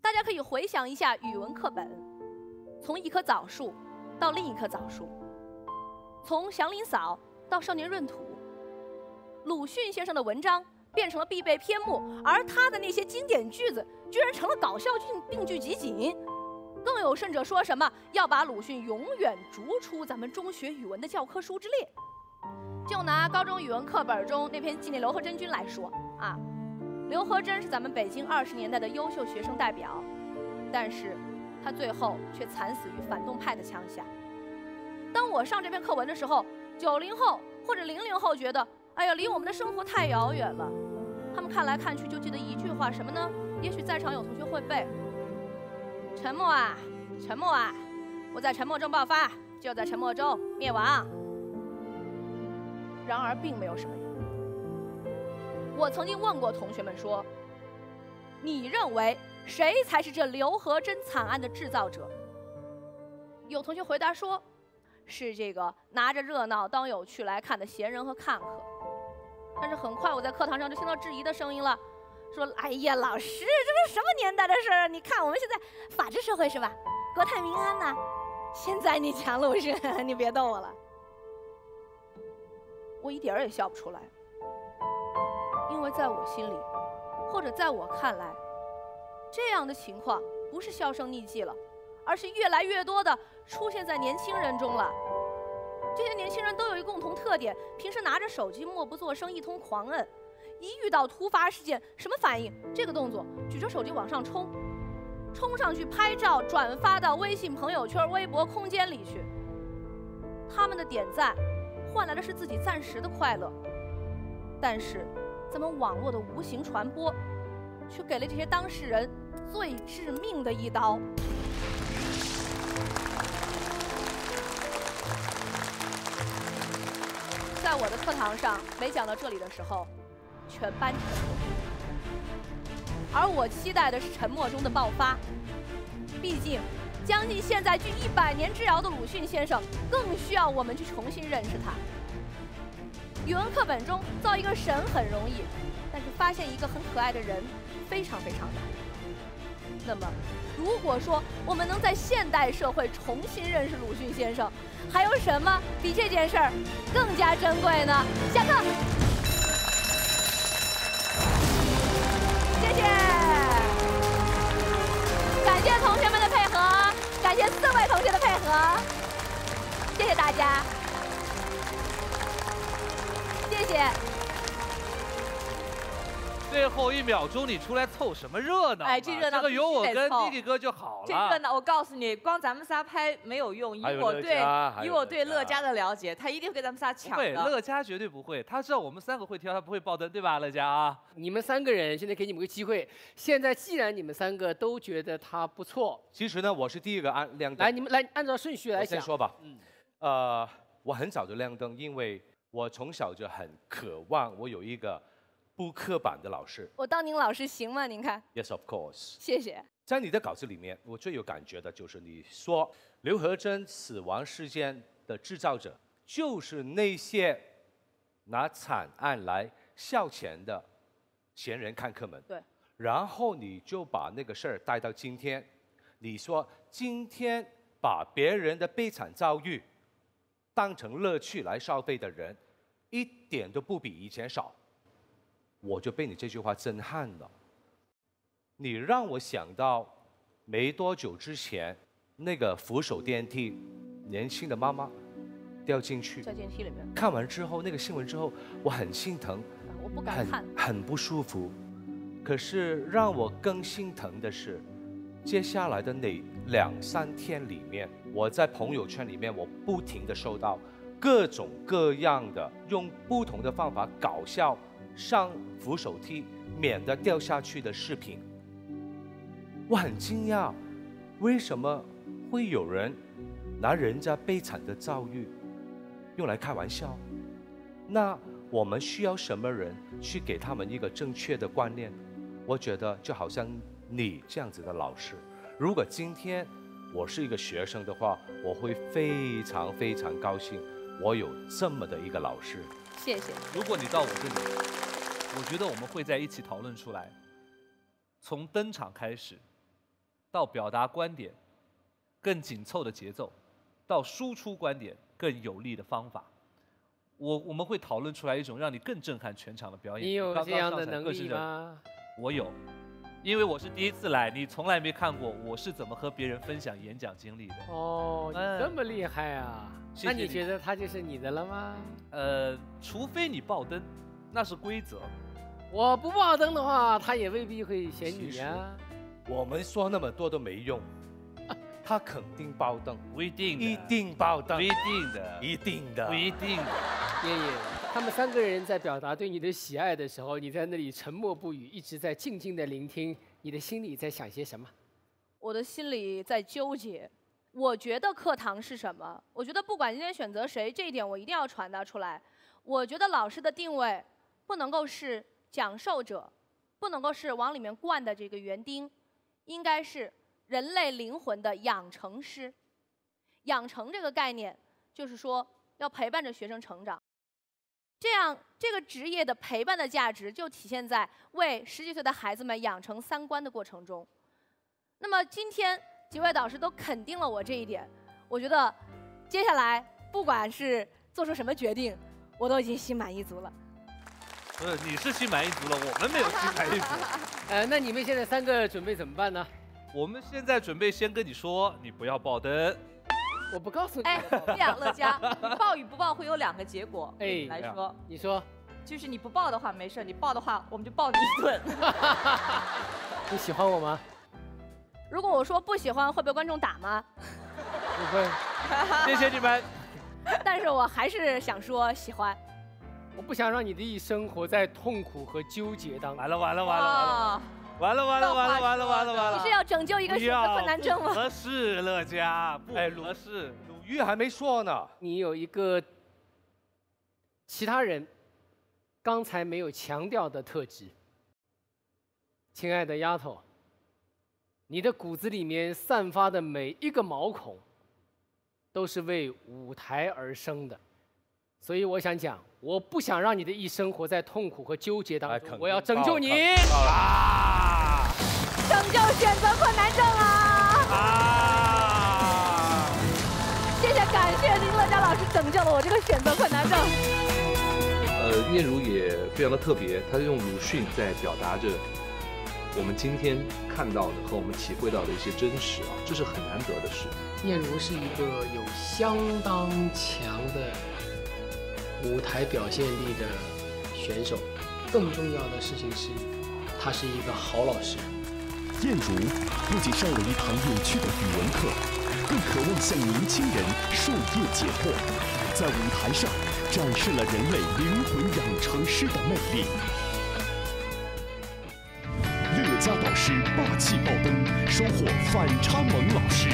大家可以回想一下语文课本，从一棵枣树到另一棵枣树，从祥林嫂到少年闰土，鲁迅先生的文章变成了必备篇目，而他的那些经典句子居然成了搞笑剧并句集锦。 更有甚者，说什么要把鲁迅永远逐出咱们中学语文的教科书之列。就拿高中语文课本中那篇《纪念楼和真菌》来说啊，刘和珍是咱们北京20年代的优秀学生代表，但是他最后却惨死于反动派的枪下。当我上这篇课文的时候，90后或者00后觉得，哎呀，离我们的生活太遥远了。他们看来看去就记得一句话，什么呢？也许在场有同学会背：沉默啊，沉默啊！我在沉默中爆发，就在沉默中灭亡。然而，并没有什么用。 我曾经问过同学们说：“你认为谁才是这刘和珍惨案的制造者？”有同学回答说：“是这个拿着热闹当有趣来看的闲人和看客。”但是很快我在课堂上就听到质疑的声音了，说：“哎呀，老师，这是什么年代的事儿？你看我们现在法治社会是吧？国泰民安呐、啊。现在你讲鲁迅，你别逗我了。”我一点儿也笑不出来。 因为在我心里，或者在我看来，这样的情况不是销声匿迹了，而是越来越多的出现在年轻人中了。这些年轻人都有一共同特点：平时拿着手机默不作声，一通狂摁；一遇到突发事件，什么反应？这个动作，举着手机往上冲，冲上去拍照转发到微信朋友圈、微博、空间里去。他们的点赞，换来的是自己暂时的快乐，但是。 咱们网络的无形传播，却给了这些当事人最致命的一刀。在我的课堂上，每讲到这里的时候，全班沉默。而我期待的是沉默中的爆发。毕竟，将近现在距100年之遥的鲁迅先生，更需要我们去重新认识他。 语文课本中造一个神很容易，但是发现一个很可爱的人非常非常难。那么，如果说我们能在现代社会重新认识鲁迅先生，还有什么比这件事儿更加珍贵呢？下课，谢谢，感谢同学们的配合，感谢4位同学的配合，谢谢大家。 谢谢。最后1秒钟，你出来凑什么热闹？哎，这热闹这个有我跟弟弟哥就好了。这热闹，我告诉你，光咱们仨拍没有用。以我对乐嘉的了解，他一定会给咱们仨抢的。对，乐嘉绝对不会，他知道我们3个会挑，他不会爆灯，对吧，乐嘉啊？你们3个人，现在给你们个机会。现在既然你们3个都觉得他不错，其实呢，我是第一个亮灯。来，你们来按照顺序来讲。我先说吧。嗯。我很早就亮灯，因为。 我从小就很渴望，我有一个不刻板的老师。我当您老师行吗？您看。Yes, of course。谢谢。在你的稿子里面，我最有感觉的就是你说刘和珍死亡事件的制造者就是那些拿惨案来消遣的闲人看客们。对。然后你就把那个事儿带到今天，你说今天把别人的悲惨遭遇当成乐趣来消费的人。 一点都不比以前少，我就被你这句话震撼了。你让我想到没多久之前那个扶手电梯，年轻的妈妈掉进去，在电梯里面。看完之后那个新闻之后，我很心疼，我不敢看，很不舒服。可是让我更心疼的是，接下来的那2、3天里面，我在朋友圈里面我不停地收到。 各种各样的用不同的方法搞笑上扶手梯，免得掉下去的视频，我很惊讶，为什么会有人拿人家悲惨的遭遇用来开玩笑？那我们需要什么人去给他们一个正确的观念？我觉得就好像你这样子的老师，如果今天我是一个学生的话，我会非常非常高兴。 我有这么的一个老师，谢谢。如果你到我这里，我觉得我们会在一起讨论出来，从登场开始，到表达观点更紧凑的节奏，到输出观点更有力的方法，我们会讨论出来一种让你更震撼全场的表演。你有这样的能力吗？我有，因为我是第一次来，你从来没看过我是怎么和别人分享演讲经历的。哦，你这么厉害啊！ 那你觉得他就是你的了吗？除非你爆灯，那是规则。我不爆灯的话，他也未必会选你呀。我们说那么多都没用，他肯定爆灯，不一定，一定爆灯，不一定的，一定的，不一定的。爷爷，他们三个人在表达对你的喜爱的时候，你在那里沉默不语，一直在静静的聆听，你的心里在想些什么？我的心里在纠结。 我觉得课堂是什么？我觉得不管今天选择谁，这一点我一定要传达出来。我觉得老师的定位不能够是讲授者，不能够是往里面灌的这个园丁，应该是人类灵魂的养成师。养成这个概念，就是说要陪伴着学生成长。这样，这个职业的陪伴的价值就体现在为10几岁的孩子们养成三观的过程中。那么今天。 几位导师都肯定了我这一点，我觉得接下来不管是做出什么决定，我都已经心满意足了。不是，你是心满意足了，我们没有心满意足。那你们现在三个准备怎么办呢？我们现在准备先跟你说，你不要爆灯。我不告诉你。哎，这样，乐嘉，你爆与不爆会有2个结果。哎，来说，你说，就是你不爆的话没事，你爆的话我们就爆你一顿。你喜欢我吗？ 如果我说不喜欢，会被观众打吗？不会，谢谢你们。但是我还是想说喜欢。我不想让你的一生活在痛苦和纠结当中。完了完了完了完了完了完了完了完了完了！你是要拯救一个生活困难症吗？不合适，乐嘉，不合适。鲁豫还没说呢。你有一个其他人刚才没有强调的特质，亲爱的丫头。 你的骨子里面散发的每一个毛孔，都是为舞台而生的，所以我想讲，我不想让你的一生活在痛苦和纠结当中，我要拯救你，拯救选择困难症啊！谢谢，感谢林乐嘉老师拯救了我这个选择困难症。念儒也非常的特别，他用鲁迅在表达着。 我们今天看到的和我们体会到的一些真实啊，这是很难得的事。念儒是一个有相当强的舞台表现力的选手，更重要的事情是，他是一个好老师。念儒不仅上了一堂有趣的语文课，更渴望向年轻人授业解惑，在舞台上展示了人类灵魂养成师的魅力。 家导师霸气爆灯，收获反差萌老师。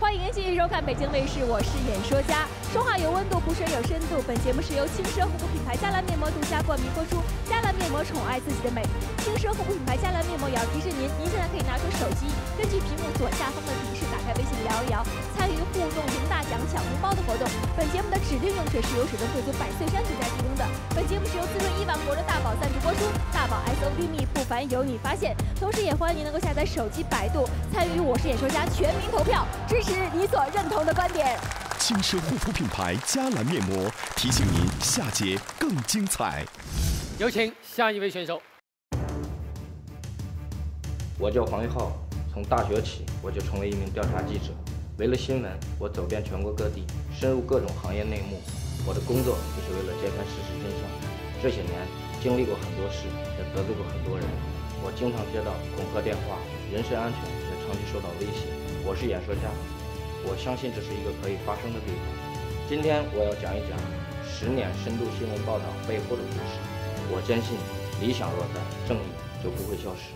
欢迎继续收看北京卫视《我是演说家》，说话有温度，不水有深度。本节目是由轻奢护肤品牌嘉兰面膜独家冠名播出。嘉兰面膜宠爱自己的美，轻奢护肤品牌嘉兰面膜也要提示您，您现在可以拿出手机，根据屏幕左下方的提示打开微信摇一摇，参与互动赢大奖抢红包的活动。本节目的指定用水是由水东贵族百岁山独家提供的。本节目是由资深1万国的大宝赞助播出。大宝 SOP 蜜不凡有你发现，同时也欢迎您能够下载手机百度，参与《我是演说家》全民投票，支持你所认同的观点。轻奢护肤品牌嘉兰面膜提醒您，下节更精彩。 有请下一位选手。我叫黄玉浩，从大学起我就成为一名调查记者。为了新闻，我走遍全国各地，深入各种行业内幕。我的工作就是为了揭开事实真相。这些年经历过很多事，也得罪过很多人。我经常接到恐吓电话，人身安全也长期受到威胁。我是演说家，我相信这是一个可以发声的地方。今天我要讲一讲10年深度新闻报道背后的故事。 我坚信，理想若在，正义就不会消失。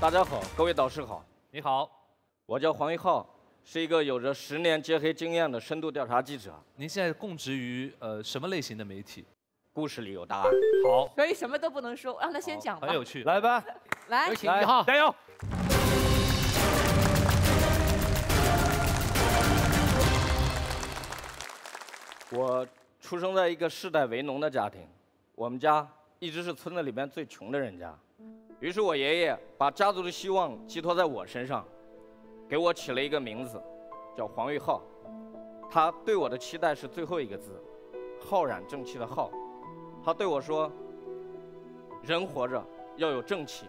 大家好，各位导师好，你好，我叫黄一浩。 是一个有着10年揭黑经验的深度调查记者。您现在供职于什么类型的媒体？故事里有答案。好，可以什么都不能说，让他先讲吧。很有趣，来吧，来，有请一号，加油！我出生在一个世代为农的家庭，我们家一直是村子里面最穷的人家，于是我爷爷把家族的希望寄托在我身上。 给我起了一个名字，叫黄玉浩。他对我的期待是最后一个字，浩然正气的浩，他对我说：“人活着要有正气。”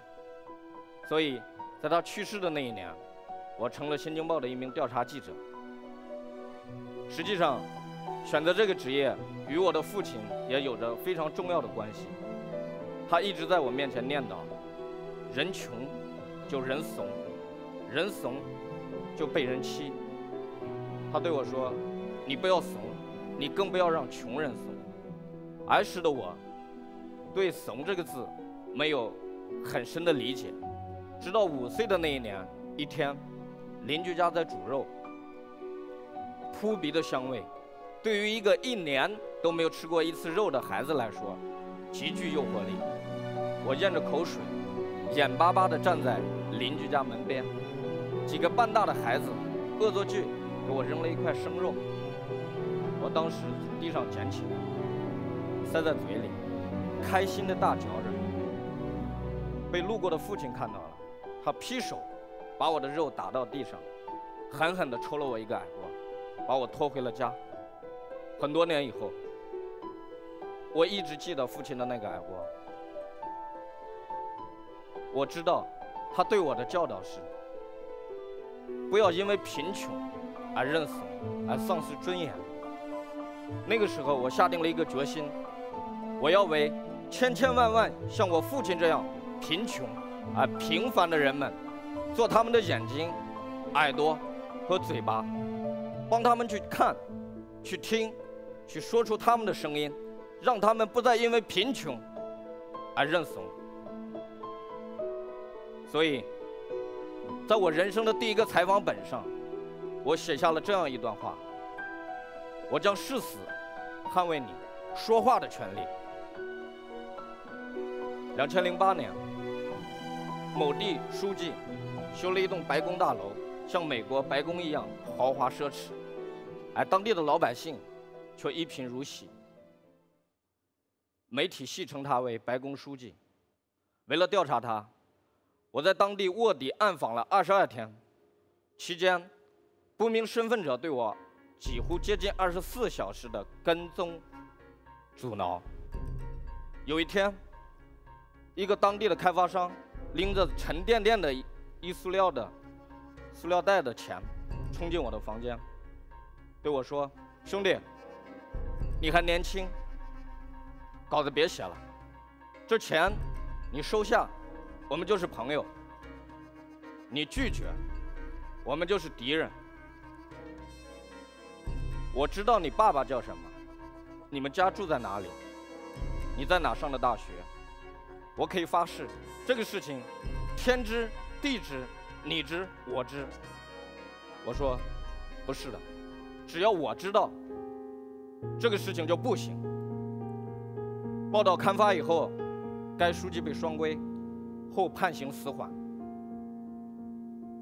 所以，在他去世的那一年，我成了《新京报》的一名调查记者。实际上，选择这个职业与我的父亲也有着非常重要的关系。他一直在我面前念叨：“人穷就人怂，人怂就被人欺。”他对我说：“你不要怂，你更不要让穷人怂。”儿时的我，对“怂”这个字没有很深的理解，直到5岁的那一年，一天，邻居家在煮肉，扑鼻的香味，对于一个1年都没有吃过一次肉的孩子来说，极具诱惑力。我咽着口水，眼巴巴地站在邻居家门边，几个半大的孩子恶作剧给我扔了一块生肉，我当时从地上捡起来，塞在嘴里，开心地大嚼着。被路过的父亲看到了，他劈手把我的肉打到地上，狠狠地抽了我一个耳光，把我拖回了家。很多年以后，我一直记得父亲的那个耳光。我知道他对我的教导是：不要因为贫穷而认怂，而丧失尊严。那个时候，我下定了一个决心，我要为千千万万像我父亲这样贫穷而平凡的人们，做他们的眼睛、耳朵和嘴巴，帮他们去看、去听、去说出他们的声音，让他们不再因为贫穷而认怂。所以，在我人生的第一个采访本上，我写下了这样一段话：我将誓死捍卫你说话的权利。2008年，某地书记修了一栋白宫大楼，像美国白宫一样豪华奢侈，而当地的老百姓却一贫如洗。媒体戏称他为“白宫书记”。为了调查他，我在当地卧底暗访了22天，期间，不明身份者对我几乎接近24小时的跟踪、阻挠。有一天，一个当地的开发商拎着沉甸甸的一塑料袋的钱，冲进我的房间，对我说：“兄弟，你还年轻，稿子别写了，这钱你收下。我们就是朋友，你拒绝，我们就是敌人。我知道你爸爸叫什么，你们家住在哪里，你在哪上的大学。我可以发誓，这个事情，天知地知你知我知。”我说：“不是的，只要我知道，这个事情就不行。”报道刊发以后，该书记被双规，后判刑死缓。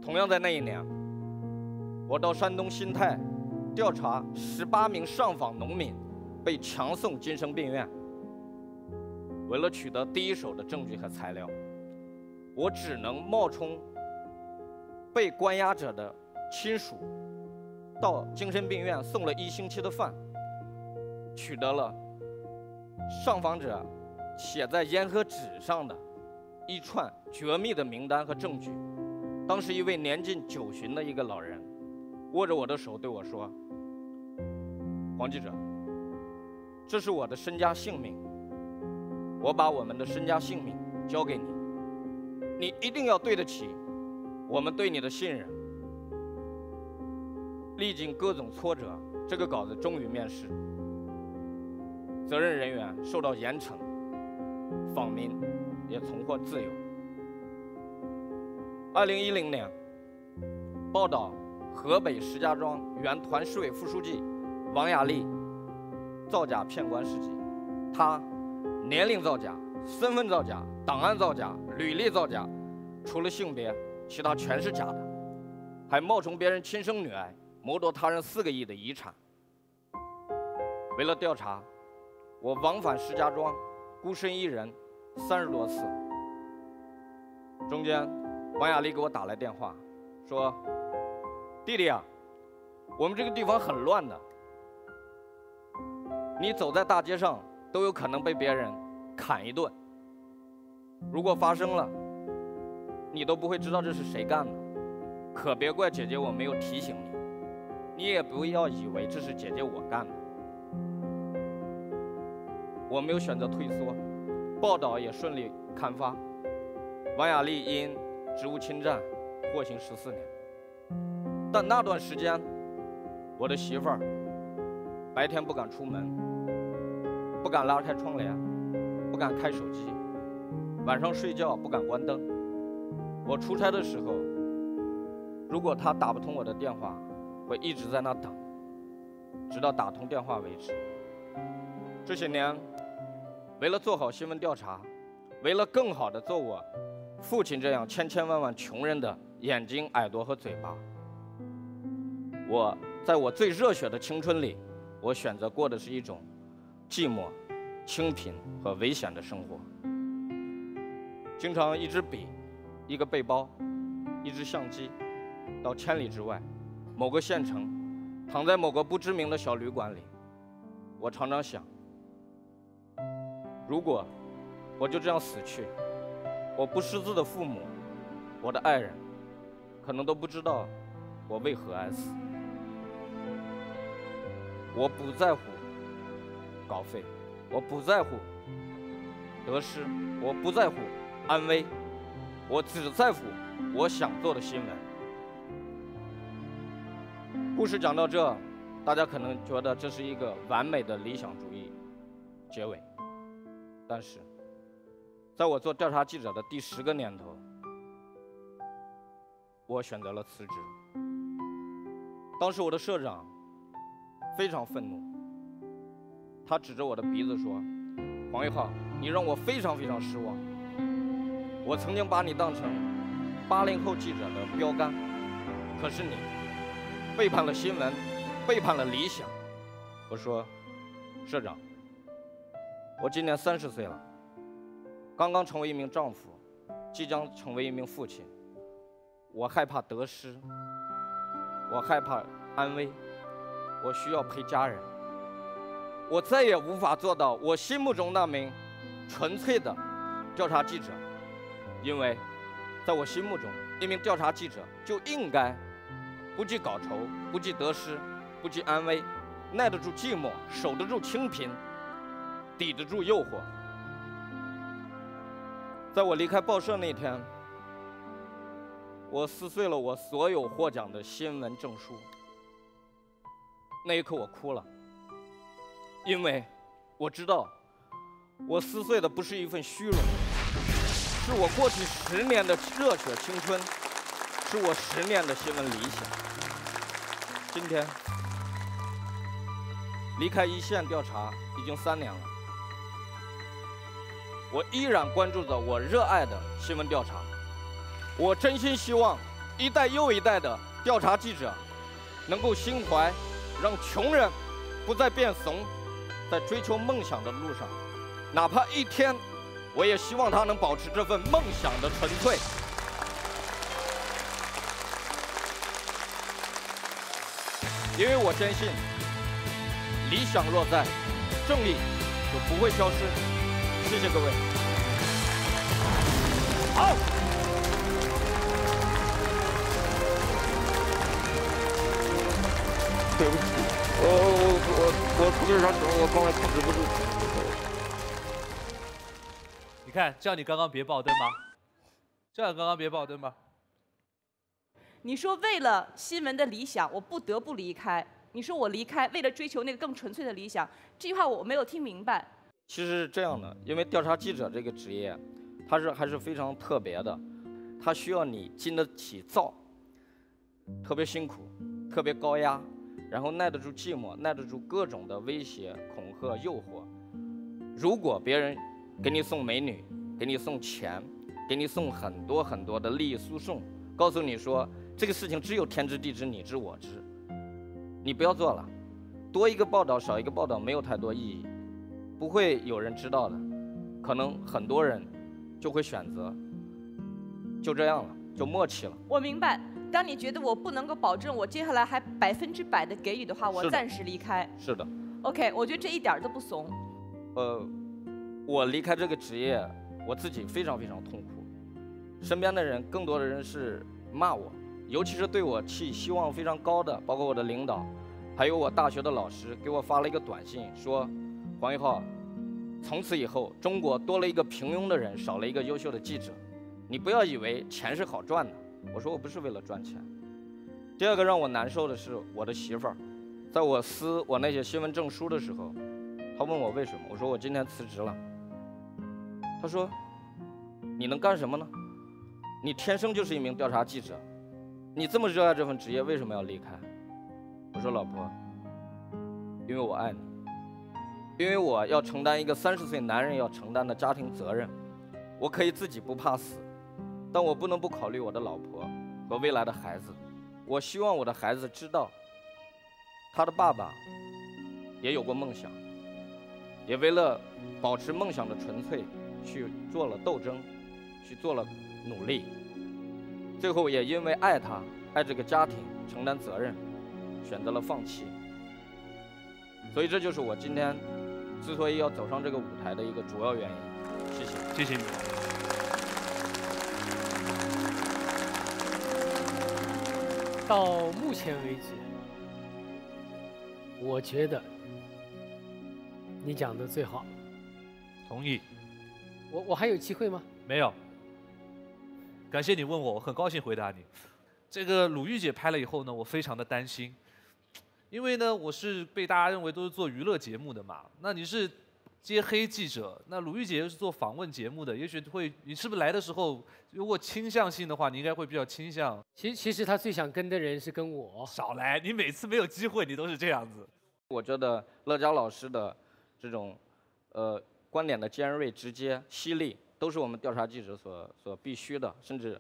同样在那一年，我到山东新泰调查18名上访农民被强送精神病院。为了取得第一手的证据和材料，我只能冒充被关押者的亲属，到精神病院送了1星期的饭，取得了上访者写在烟和纸上的一串绝密的名单和证据。当时一位年近90的一个老人握着我的手对我说：“黄记者，这是我的身家性命，我把我们的身家性命交给你，你一定要对得起我们对你的信任。”历经各种挫折，这个稿子终于面世，责任人员受到严惩，访民也重获自由。2010年，报道河北石家庄原团市委副书记王亚丽造假骗官事迹，他年龄造假、身份造假、档案造假、履历造假，除了性别，其他全是假的，还冒充别人亲生女儿，谋夺他人4个亿的遗产。为了调查，我往返石家庄，孤身一人30多次。中间，王亚丽给我打来电话，说：“弟弟啊，我们这个地方很乱的。”你走在大街上都有可能被别人砍一顿。如果发生了，你都不会知道这是谁干的，可别怪姐姐我没有提醒你，你也不要以为这是姐姐我干的。我没有选择退缩，报道也顺利刊发。王雅丽因职务侵占获刑14年，但那段时间，我的媳妇儿白天不敢出门，不敢拉开窗帘，不敢开手机，晚上睡觉不敢关灯。我出差的时候，如果她打不通我的电话，我一直在那等，直到打通电话为止。这些年，为了做好新闻调查，为了更好地做我父亲这样千千万万穷人的眼睛、耳朵和嘴巴，我在我最热血的青春里，我选择过的是一种寂寞、清贫和危险的生活。经常一支笔、一个背包、一只相机，到千里之外某个县城，躺在某个不知名的小旅馆里。我常常想，如果我就这样死去，我不识字的父母，我的爱人，可能都不知道我为何而死。我不在乎稿费，我不在乎得失，我不在乎安危，我只在乎我想做的新闻。故事讲到这，大家可能觉得这是一个完美的理想主义结尾，但是在我做调查记者的第10个年头，我选择了辞职。当时我的社长非常愤怒，他指着我的鼻子说：“黄玉浩，你让我非常非常失望。我曾经把你当成80后记者的标杆，可是你背叛了新闻，背叛了理想。”我说：“社长，我今年30岁了。”刚刚成为一名丈夫，即将成为一名父亲，我害怕得失，我害怕安危，我需要陪家人。我再也无法做到我心目中那名纯粹的调查记者，因为在我心目中，一名调查记者就应该不计稿酬，不计得失，不计安危，耐得住寂寞，守得住清贫，抵得住诱惑。在我离开报社那天，我撕碎了我所有获奖的新闻证书。那一刻我哭了，因为我知道，我撕碎的不是一份虚荣，是我过去10年的热血青春，是我10年的新闻理想。今天，离开一线调查已经3年了。我依然关注着我热爱的新闻调查，我真心希望一代又一代的调查记者能够心怀，让穷人不再变怂，在追求梦想的路上，哪怕一天，我也希望他能保持这份梦想的纯粹。因为我坚信，理想若在，正义就不会消失。谢谢各位。好，对不起，我不是啥情况，我刚才控制不住。你看，叫你刚刚别爆灯吗？叫你刚刚别爆灯吗？你说为了新闻的理想，我不得不离开。你说我离开，为了追求那个更纯粹的理想，这句话我没有听明白。其实是这样的，因为调查记者这个职业，它还是非常特别的，它需要你经得起造，特别辛苦，特别高压，然后耐得住寂寞，耐得住各种的威胁、恐吓、诱惑。如果别人给你送美女，给你送钱，给你送很多很多的利益输送，告诉你说这个事情只有天知地知你知我知，你不要做了，多一个报道少一个报道没有太多意义。不会有人知道的，可能很多人就会选择就这样了，就默契了。我明白，当你觉得我不能够保证我接下来还100%的给予的话，我暂时离开。是的。OK， 我觉得这一点都不怂。我离开这个职业，我自己非常非常痛苦，身边的人更多的人是骂我，尤其是对我寄希望非常高的，包括我的领导，还有我大学的老师给我发了一个短信说：“黄一浩，从此以后中国多了一个平庸的人，少了一个优秀的记者，你不要以为钱是好赚的。”我说我不是为了赚钱。第二个让我难受的是我的媳妇儿，在我撕我那些新闻证书的时候，她问我为什么，我说我今天辞职了。她说：“你能干什么呢？你天生就是一名调查记者，你这么热爱这份职业，为什么要离开？”我说：“老婆，因为我爱你，因为我要承担一个30岁男人要承担的家庭责任，我可以自己不怕死，但我不能不考虑我的老婆和未来的孩子。我希望我的孩子知道，他的爸爸也有过梦想，也为了保持梦想的纯粹去做了斗争，去做了努力，最后也因为爱他，爱这个家庭，承担责任，选择了放弃。所以这就是我今天之所以要走上这个舞台的一个主要原因。”谢谢，谢谢你。到目前为止，我觉得你讲的最好。同意。我还有机会吗？没有。感谢你问我，我很高兴回答你。这个鲁豫姐拍了以后呢，我非常的担心，因为呢，我是被大家认为都是做娱乐节目的嘛，那你是接黑记者，那鲁豫姐又是做访问节目的，也许会，你是不是来的时候，如果倾向性的话，你应该会比较倾向。其实他最想跟的人是跟我。少来，你每次没有机会，你都是这样子。我觉得乐嘉老师的这种，观点的尖锐、直接、犀利。都是我们调查记者所必须的，甚至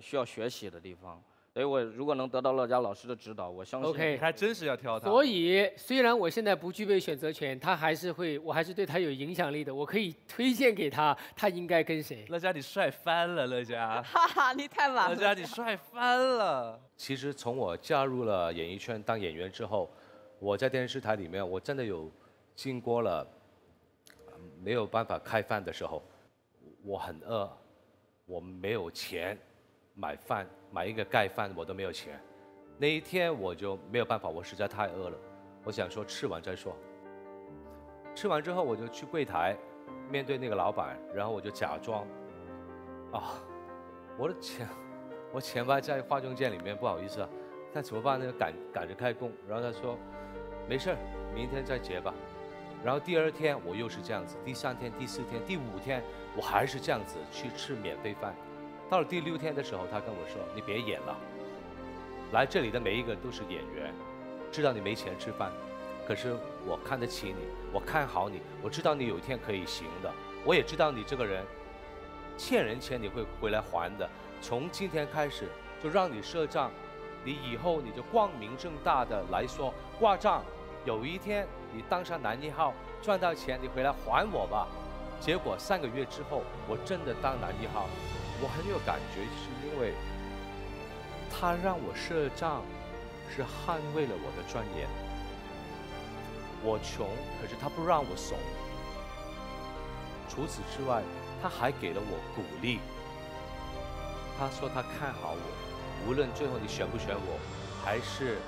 需要学习的地方。所以我如果能得到乐嘉老师的指导，我相信。OK， 还真是要挑他。所以虽然我现在不具备选择权，他还是会，我还是对他有影响力的。我可以推荐给他，他应该跟谁？乐嘉，你帅翻了，乐嘉。哈哈，你太晚了。乐嘉，你帅翻了。其实从我加入了演艺圈当演员之后，我在电视台里面，我真的有经过了没有办法开饭的时候。我很饿，我没有钱买饭，买一个盖饭我都没有钱。那一天我就没有办法，我实在太饿了，我想说吃完再说。吃完之后我就去柜台，面对那个老板，然后我就假装，我的钱包在化妆间里面，不好意思啊，那怎么办呢？赶着开工。然后他说，没事，明天再结吧。然后第二天我又是这样子，第三天、第四天、第五天我还是这样子去吃免费饭。到了第6天的时候，他跟我说：“你别演了，来这里的每一个都是演员，知道你没钱吃饭，可是我看得起你，我看好你，我知道你有一天可以行的，我也知道你这个人欠人钱你会回来还的。从今天开始就让你赊账，你以后你就光明正大的来说挂账。”有一天你当上男1号赚到钱，你回来还我吧。结果3个月之后，我真的当男1号，我很有感觉，是因为他让我赊账，是捍卫了我的专业。我穷，可是他不让我怂。除此之外，他还给了我鼓励。他说他看好我，无论最后你选不选我，还是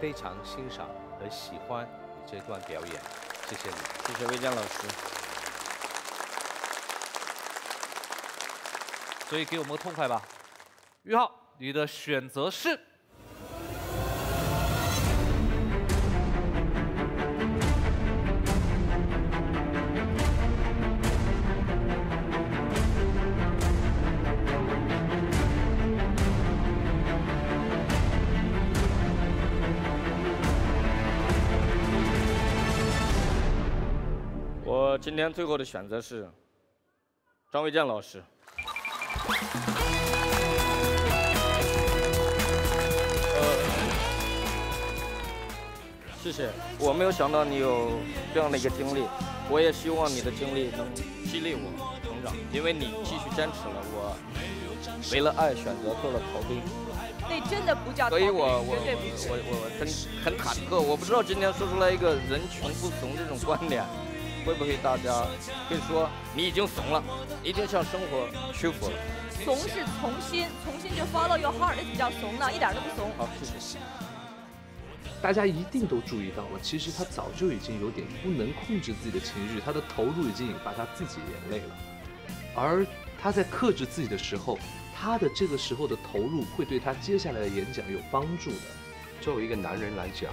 非常欣赏。很喜欢你这段表演，谢谢你，谢谢魏江老师。所以给我们个痛快吧，玉浩，你的选择是。今天最后的选择是张卫健老师。谢谢，我没有想到你有这样的一个经历，我也希望你的经历能激励我成长，因为你继续坚持了，我为了爱选择做了逃兵。那真的不叫逃避，所以我很忐忑，我不知道今天说出来一个人穷不怂这种观点，会不会大家会说你已经怂了，已经向生活屈服了。怂是从心，从心就 follow your heart， 那叫怂呢，一点都不怂。好，谢谢。大家一定都注意到了，其实他早就已经有点不能控制自己的情绪，他的投入已经引发他自己眼泪了，而他在克制自己的时候。 他的这个时候的投入会对他接下来的演讲有帮助的。作为一个男人来讲，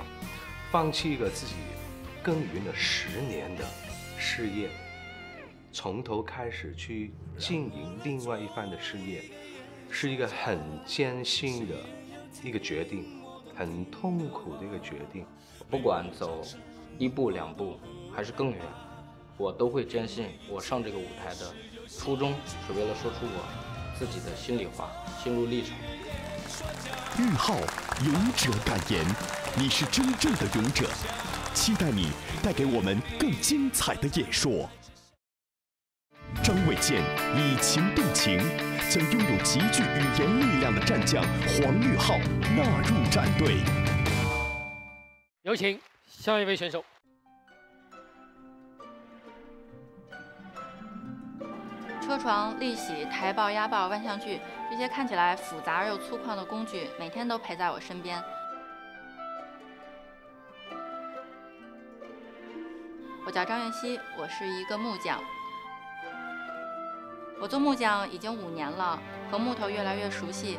放弃一个自己耕耘了10年的事业，从头开始去经营另外一番的事业，是一个很艰辛的一个决定，很痛苦的一个决定。不管走一步两步，还是更远，我都会坚信，我上这个舞台的初衷是为了说出我。 自己的心里话、心路历程。日浩，勇者敢言，你是真正的勇者，期待你带给我们更精彩的演说。张卫健以情动情，将拥有极具语言力量的战将黄日浩纳入战队。有请下一位选手。 车床、立洗、抬抱、压抱、万向锯，这些看起来复杂而又粗犷的工具，每天都陪在我身边。我叫张月熙，我是一个木匠。我做木匠已经5年了，和木头越来越熟悉。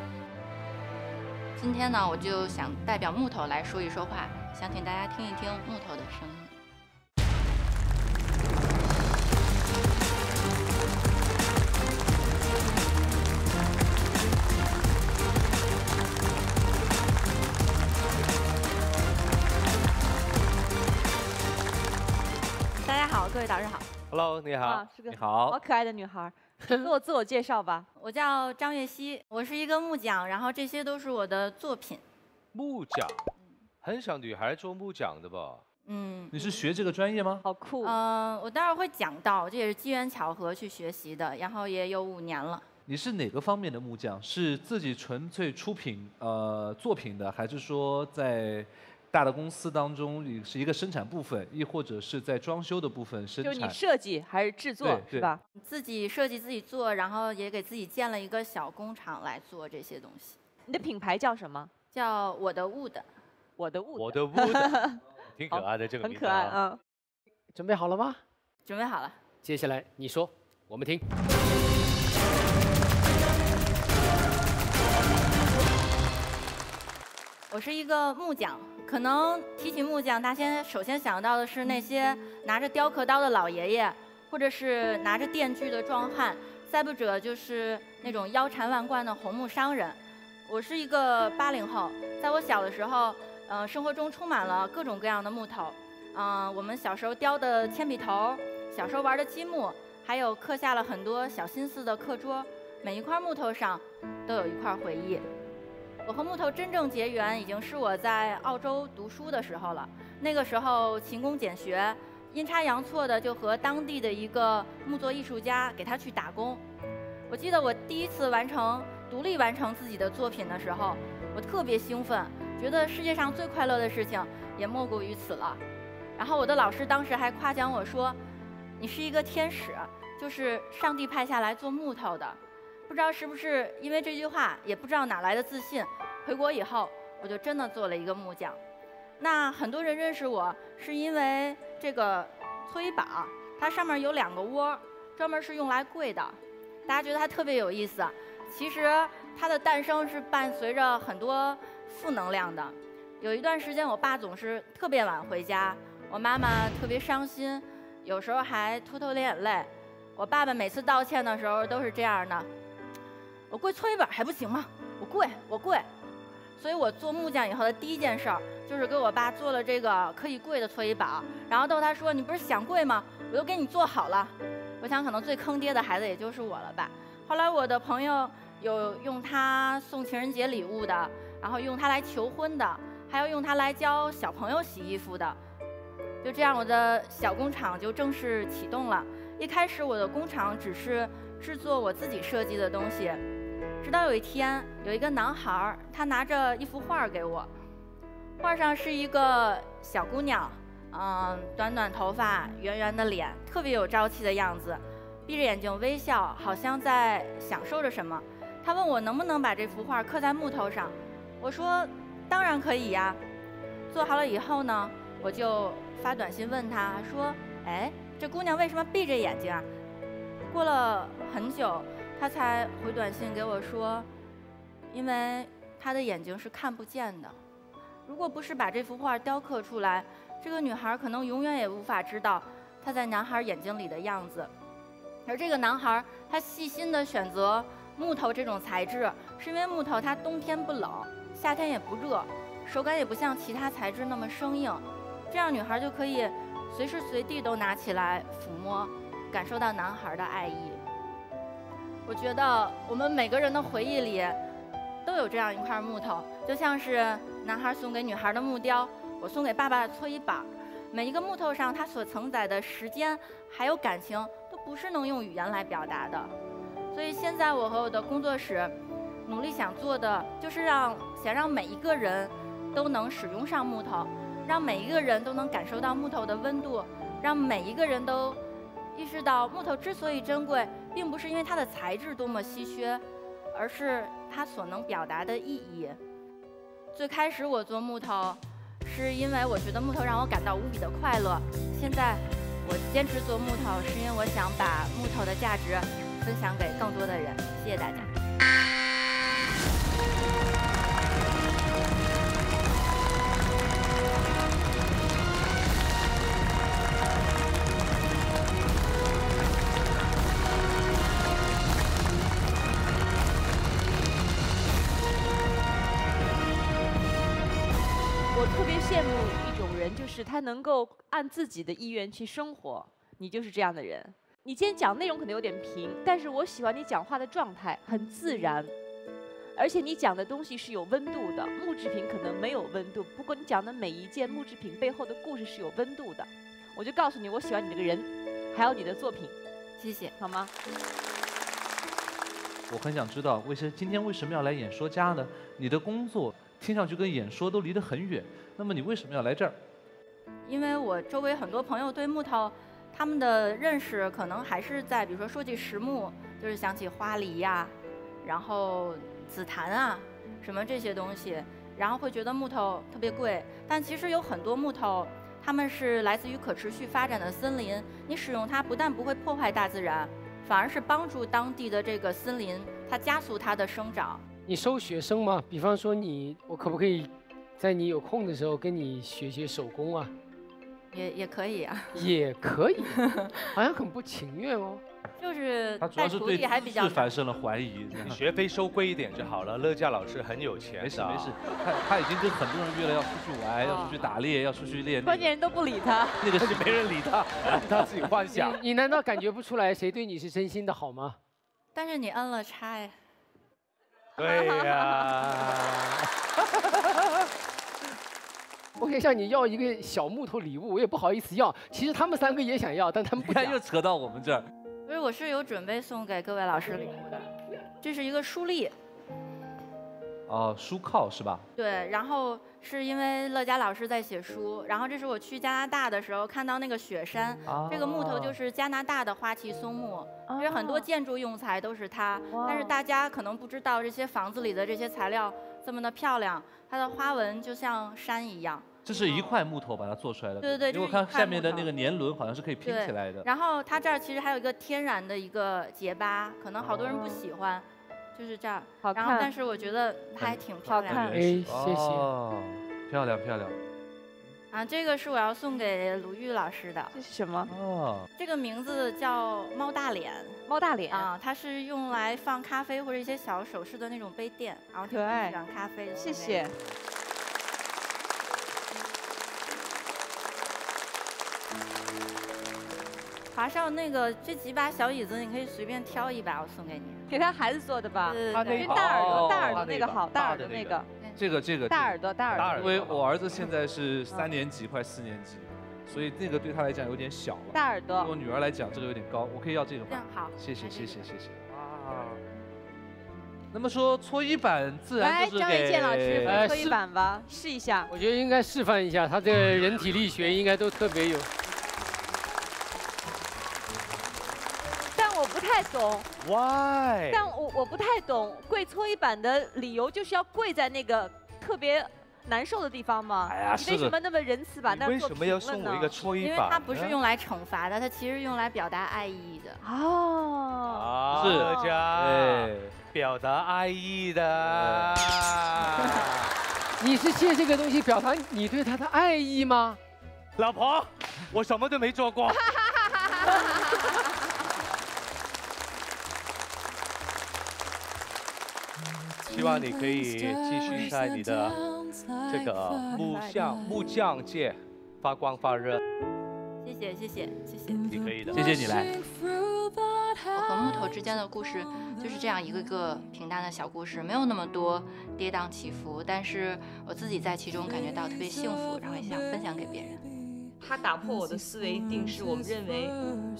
今天呢，我就想代表木头来说一说话，想请大家听一听木头的声音。 各位导师好 ，Hello， 你好，啊、是个你好，好可爱的女孩，给我自我介绍吧。我叫张月熙，我是一个木匠，然后这些都是我的作品。木匠，很少女孩做木匠的吧？嗯，你是学这个专业吗？好酷。我待会儿会讲到，这也是机缘巧合去学习的，然后也有5年了。你是哪个方面的木匠？是自己纯粹出品作品的，还是说在？ 大的公司当中，你是一个生产部分，亦或者是在装修的部分生产。就你设计还是制作是吧？自己设计自己做，然后也给自己建了一个小工厂来做这些东西。你的品牌叫什么？叫我的wood。我的wood。我的wood。挺可爱的这个名字。很可爱啊！准备好了吗？准备好了。接下来你说，我们听。 我是一个木匠，可能提起木匠，大家首先想到的是那些拿着雕刻刀的老爷爷，或者是拿着电锯的壮汉，再不者就是那种腰缠万贯的红木商人。我是一个80后，在我小的时候，生活中充满了各种各样的木头，我们小时候雕的铅笔头，小时候玩的积木，还有刻下了很多小心思的课桌，每一块木头上都有一块回忆。 我和木头真正结缘，已经是我在澳洲读书的时候了。那个时候勤工俭学，阴差阳错的就和当地的一个木作艺术家给他去打工。我记得我第一次独立完成自己的作品的时候，我特别兴奋，觉得世界上最快乐的事情也莫过于此了。然后我的老师当时还夸奖我说：“你是一个天使，就是上帝派下来做木头的。” 不知道是不是因为这句话，也不知道哪来的自信。回国以后，我就真的做了一个木匠。那很多人认识我，是因为这个搓衣板，它上面有2个窝，专门是用来跪的。大家觉得它特别有意思。其实它的诞生是伴随着很多负能量的。有一段时间，我爸总是特别晚回家，我妈妈特别伤心，有时候还偷偷流眼泪。我爸爸每次道歉的时候都是这样的。 我跪搓衣板还不行吗？我跪，所以我做木匠以后的第一件事儿就是给我爸做了这个可以跪的搓衣板，然后逗他说：“你不是想跪吗？我都给你做好了。”我想可能最坑爹的孩子也就是我了吧。后来我的朋友有用它送情人节礼物的，然后用它来求婚的，还有用它来教小朋友洗衣服的。就这样，我的小工厂就正式启动了。一开始我的工厂只是制作我自己设计的东西。直到有一天，有一个男孩，他拿着一幅画给我，画上是一个小姑娘，短短头发，圆圆的脸，特别有朝气的样子，闭着眼睛微笑，好像在享受着什么。他问我能不能把这幅画刻在木头上，我说当然可以呀。做好了以后呢，我就发短信问他说：“哎，这姑娘为什么闭着眼睛啊？”过了很久，他才回短信给我说：“因为她的眼睛是看不见的。如果不是把这幅画雕刻出来，这个女孩可能永远也无法知道她在男孩眼睛里的样子。”而这个男孩，他细心地选择木头这种材质，是因为木头它冬天不冷，夏天也不热，手感也不像其他材质那么生硬，这样女孩就可以随时随地都拿起来抚摸，感受到男孩的爱意。我觉得我们每个人的回忆里都有这样一块木头，就像是男孩送给女孩的木雕，我送给爸爸的搓衣板，每一个木头上它所承载的时间还有感情都不是能用语言来表达的。所以现在我和我的工作室努力想做的就是想让每一个人都能使用上木头，让每一个人都能感受到木头的温度，让每一个人都意识到木头之所以珍贵，并不是因为它的材质多么稀缺，而是它所能表达的意义。最开始我做木头，是因为我觉得木头让我感到无比的快乐。现在我坚持做木头，是因为我想把木头的价值分享给更多的人。谢谢大家。就是他能够按自己的意愿去生活，你就是这样的人。你今天讲内容可能有点平，但是我喜欢你讲话的状态，很自然，而且你讲的东西是有温度的。木制品可能没有温度，不过你讲的每一件木制品背后的故事是有温度的。我就告诉你，我喜欢你这个人，还有你的作品。谢谢，好吗？我很想知道，今天为什么要来演说家呢？你的工作听上去跟演说都离得很远，那么你为什么要来这儿？因为我周围很多朋友对木头，他们的认识可能还是在，比如说说起实木，就是想起花梨呀，然后紫檀啊，什么这些东西，然后会觉得木头特别贵。但其实有很多木头，它们是来自于可持续发展的森林。你使用它，不但不会破坏大自然，反而是帮助当地的这个森林，它加速它的生长。你收学生吗？比方说我可不可以在你有空的时候跟你学学手工啊？也可以啊，也可以，好像很不情愿哦。就是他主要是对知识产生了怀疑，你学费收贵一点就好了。乐教老师很有钱的，没事没事，他已经跟很多人约了要出去玩，要出去打猎，要出去练。关键人都不理他，那个是没人理他，他自己幻想。你难道感觉不出来谁对你是真心的好吗？但是你摁了叉呀。对呀。我可以向你要一个小木头礼物，我也不好意思要。其实他们三个也想要，但他们不敢。又扯到我们这儿。不是，我是有准备送给各位老师礼物的。这是一个书立。哦，书靠是吧？对，然后是因为乐嘉老师在写书，然后这是我去加拿大的时候看到那个雪山，这个木头就是加拿大的花旗松木，因为很多建筑用材都是它，但是大家可能不知道这些房子里的这些材料。这么的漂亮，它的花纹就像山一样。这是一块木头把它做出来的。对对对。因为我看下面的那个年轮好像是可以拼起来的。然后它这儿其实还有一个天然的一个结疤，可能好多人不喜欢，就是这儿。好看。然后，但是我觉得它还挺漂亮的。哎，谢谢。哦，漂亮漂亮。啊，这个是我要送给鲁豫老师的。这是什么？哦。这个名字叫猫大脸。猫大脸啊，它是用来放咖啡或者一些小首饰的那种杯垫，然后可以染咖啡的。谢谢。华少，那个这几把小椅子你可以随便挑一把，我送给你。给他孩子做的吧？对对对。大耳朵那个好，大耳朵那个。这个。大耳朵。因为我儿子现在是3年级，快4年级。所以那个对他来讲有点小了，大耳朵。对我女儿来讲，这个有点高，我可以要这个吗？好，谢谢谢谢谢谢。哇，那么说搓衣板自然就是给张卫健老师搓衣板吧，试一下。我觉得应该示范一下，他这人体力学应该都特别有。但我不太懂。Why？ 但我不太懂跪搓衣板的理由，就是要跪在那个特别难受的地方吗？哎呀，为什么那么仁慈把那做平了呢？为什么要送我一个搓衣板？因为它不是用来惩罚的，它其实用来表达爱意的。哦，是的家，表达爱意的。你是借这个东西表达你对他的爱意吗？老婆，我什么都没做过。希望你可以继续在你的这个木匠界发光发热。谢谢谢谢谢谢，你可以的，谢谢你来。我和木头之间的故事就是这样一个个平淡的小故事，没有那么多跌宕起伏，但是我自己在其中感觉到特别幸福，然后也想分享给别人。 他打破我的思维定式，我们认为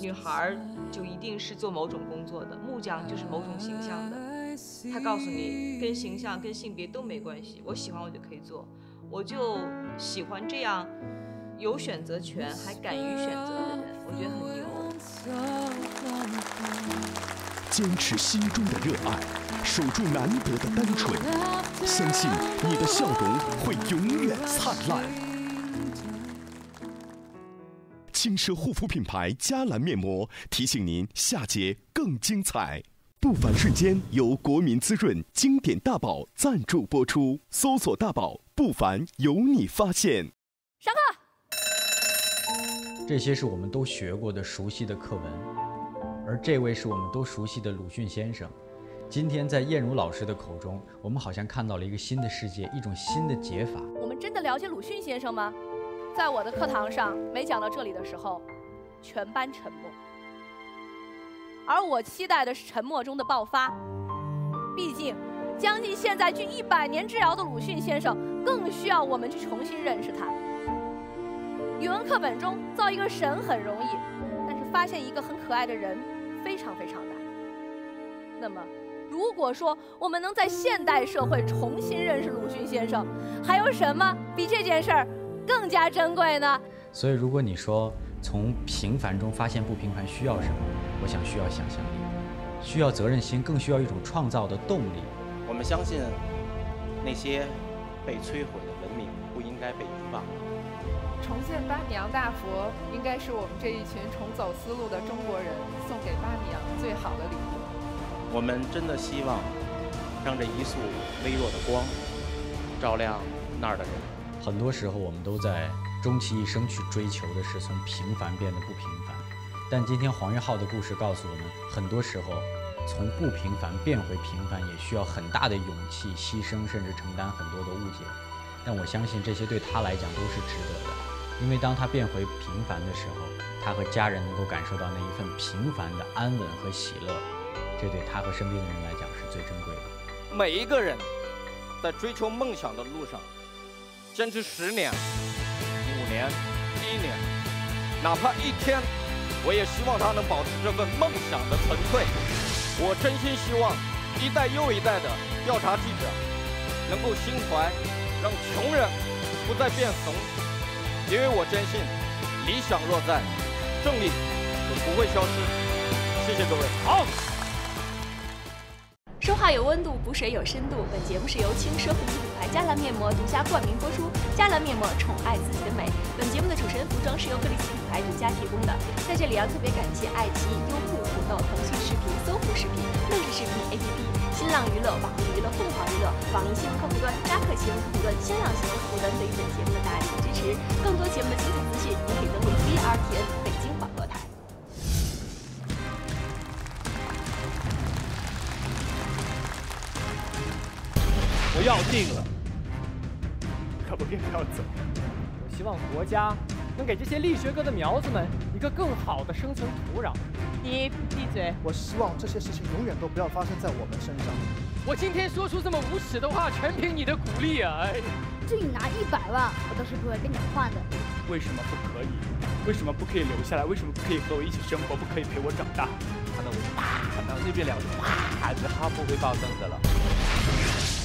女孩就一定是做某种工作的，木匠就是某种形象的。他告诉你，跟形象、跟性别都没关系，我喜欢我就可以做，我就喜欢这样有选择权还敢于选择的人，我觉得很牛。坚持心中的热爱，守住难得的单纯，相信你的笑容会永远灿烂。 轻奢护肤品牌嘉兰面膜提醒您：下节更精彩。不凡瞬间由国民滋润经典大宝赞助播出，搜索大宝不凡，由你发现。上课。这些是我们都学过的熟悉的课文，而这位是我们都熟悉的鲁迅先生。今天在燕如老师的口中，我们好像看到了一个新的世界，一种新的解法。我们真的了解鲁迅先生吗？ 在我的课堂上，每讲到这里的时候，全班沉默。而我期待的是沉默中的爆发。毕竟，将近现在距100年之遥的鲁迅先生，更需要我们去重新认识他。语文课本中造一个神很容易，但是发现一个很可爱的人，非常非常难。那么，如果说我们能在现代社会重新认识鲁迅先生，还有什么比这件事儿？ 更加珍贵呢。所以，如果你说从平凡中发现不平凡需要什么，我想需要想象力，需要责任心，更需要一种创造的动力。我们相信，那些被摧毁的文明不应该被遗忘。重建巴米扬大佛，应该是我们这一群重走丝路的中国人送给巴米扬最好的礼物。我们真的希望，让这一束微弱的光，照亮那儿的人。 很多时候，我们都在终其一生去追求的是从平凡变得不平凡，但今天黄岳浩的故事告诉我们，很多时候从不平凡变回平凡，也需要很大的勇气、牺牲，甚至承担很多的误解。但我相信这些对他来讲都是值得的，因为当他变回平凡的时候，他和家人能够感受到那一份平凡的安稳和喜乐，这对他和身边的人来讲是最珍贵的。每一个人在追求梦想的路上。 坚持10年、5年、1年，哪怕1天，我也希望他能保持这份梦想的纯粹。我真心希望一代又一代的调查记者能够心怀让穷人不再变怂，因为我坚信理想若在，正义就不会消失。谢谢各位。好。 说话有温度，补水有深度。本节目是由轻奢护肤品牌嘉兰面膜独家冠名播出。嘉兰面膜，宠爱自己的美。本节目的主持人服装是由各类品牌独家提供的。在这里要特别感谢爱奇艺、优酷、土豆、腾讯视频、搜狐视频、乐视视频 APP、新浪娱乐、网易娱乐、凤凰娱乐、网易新闻客户端、扎克新闻客户端、新浪新闻客户端对于本节目的大力支持。更多节目的精彩资讯，您可以登录 VRTN 北京广播台。 我要定了，可不可以不要走？我希望国家能给这些力学哥的苗子们一个更好的生存土壤。你闭嘴！我希望这些事情永远都不要发生在我们身上。我今天说出这么无耻的话，全凭你的鼓励啊！哎。这里拿100万，我倒是不会跟你换的。为什么不可以？为什么不可以留下来？为什么不可以和我一起生活？不可以陪我长大？看到我，看到那边2人，哇，这哈不会爆灯的了。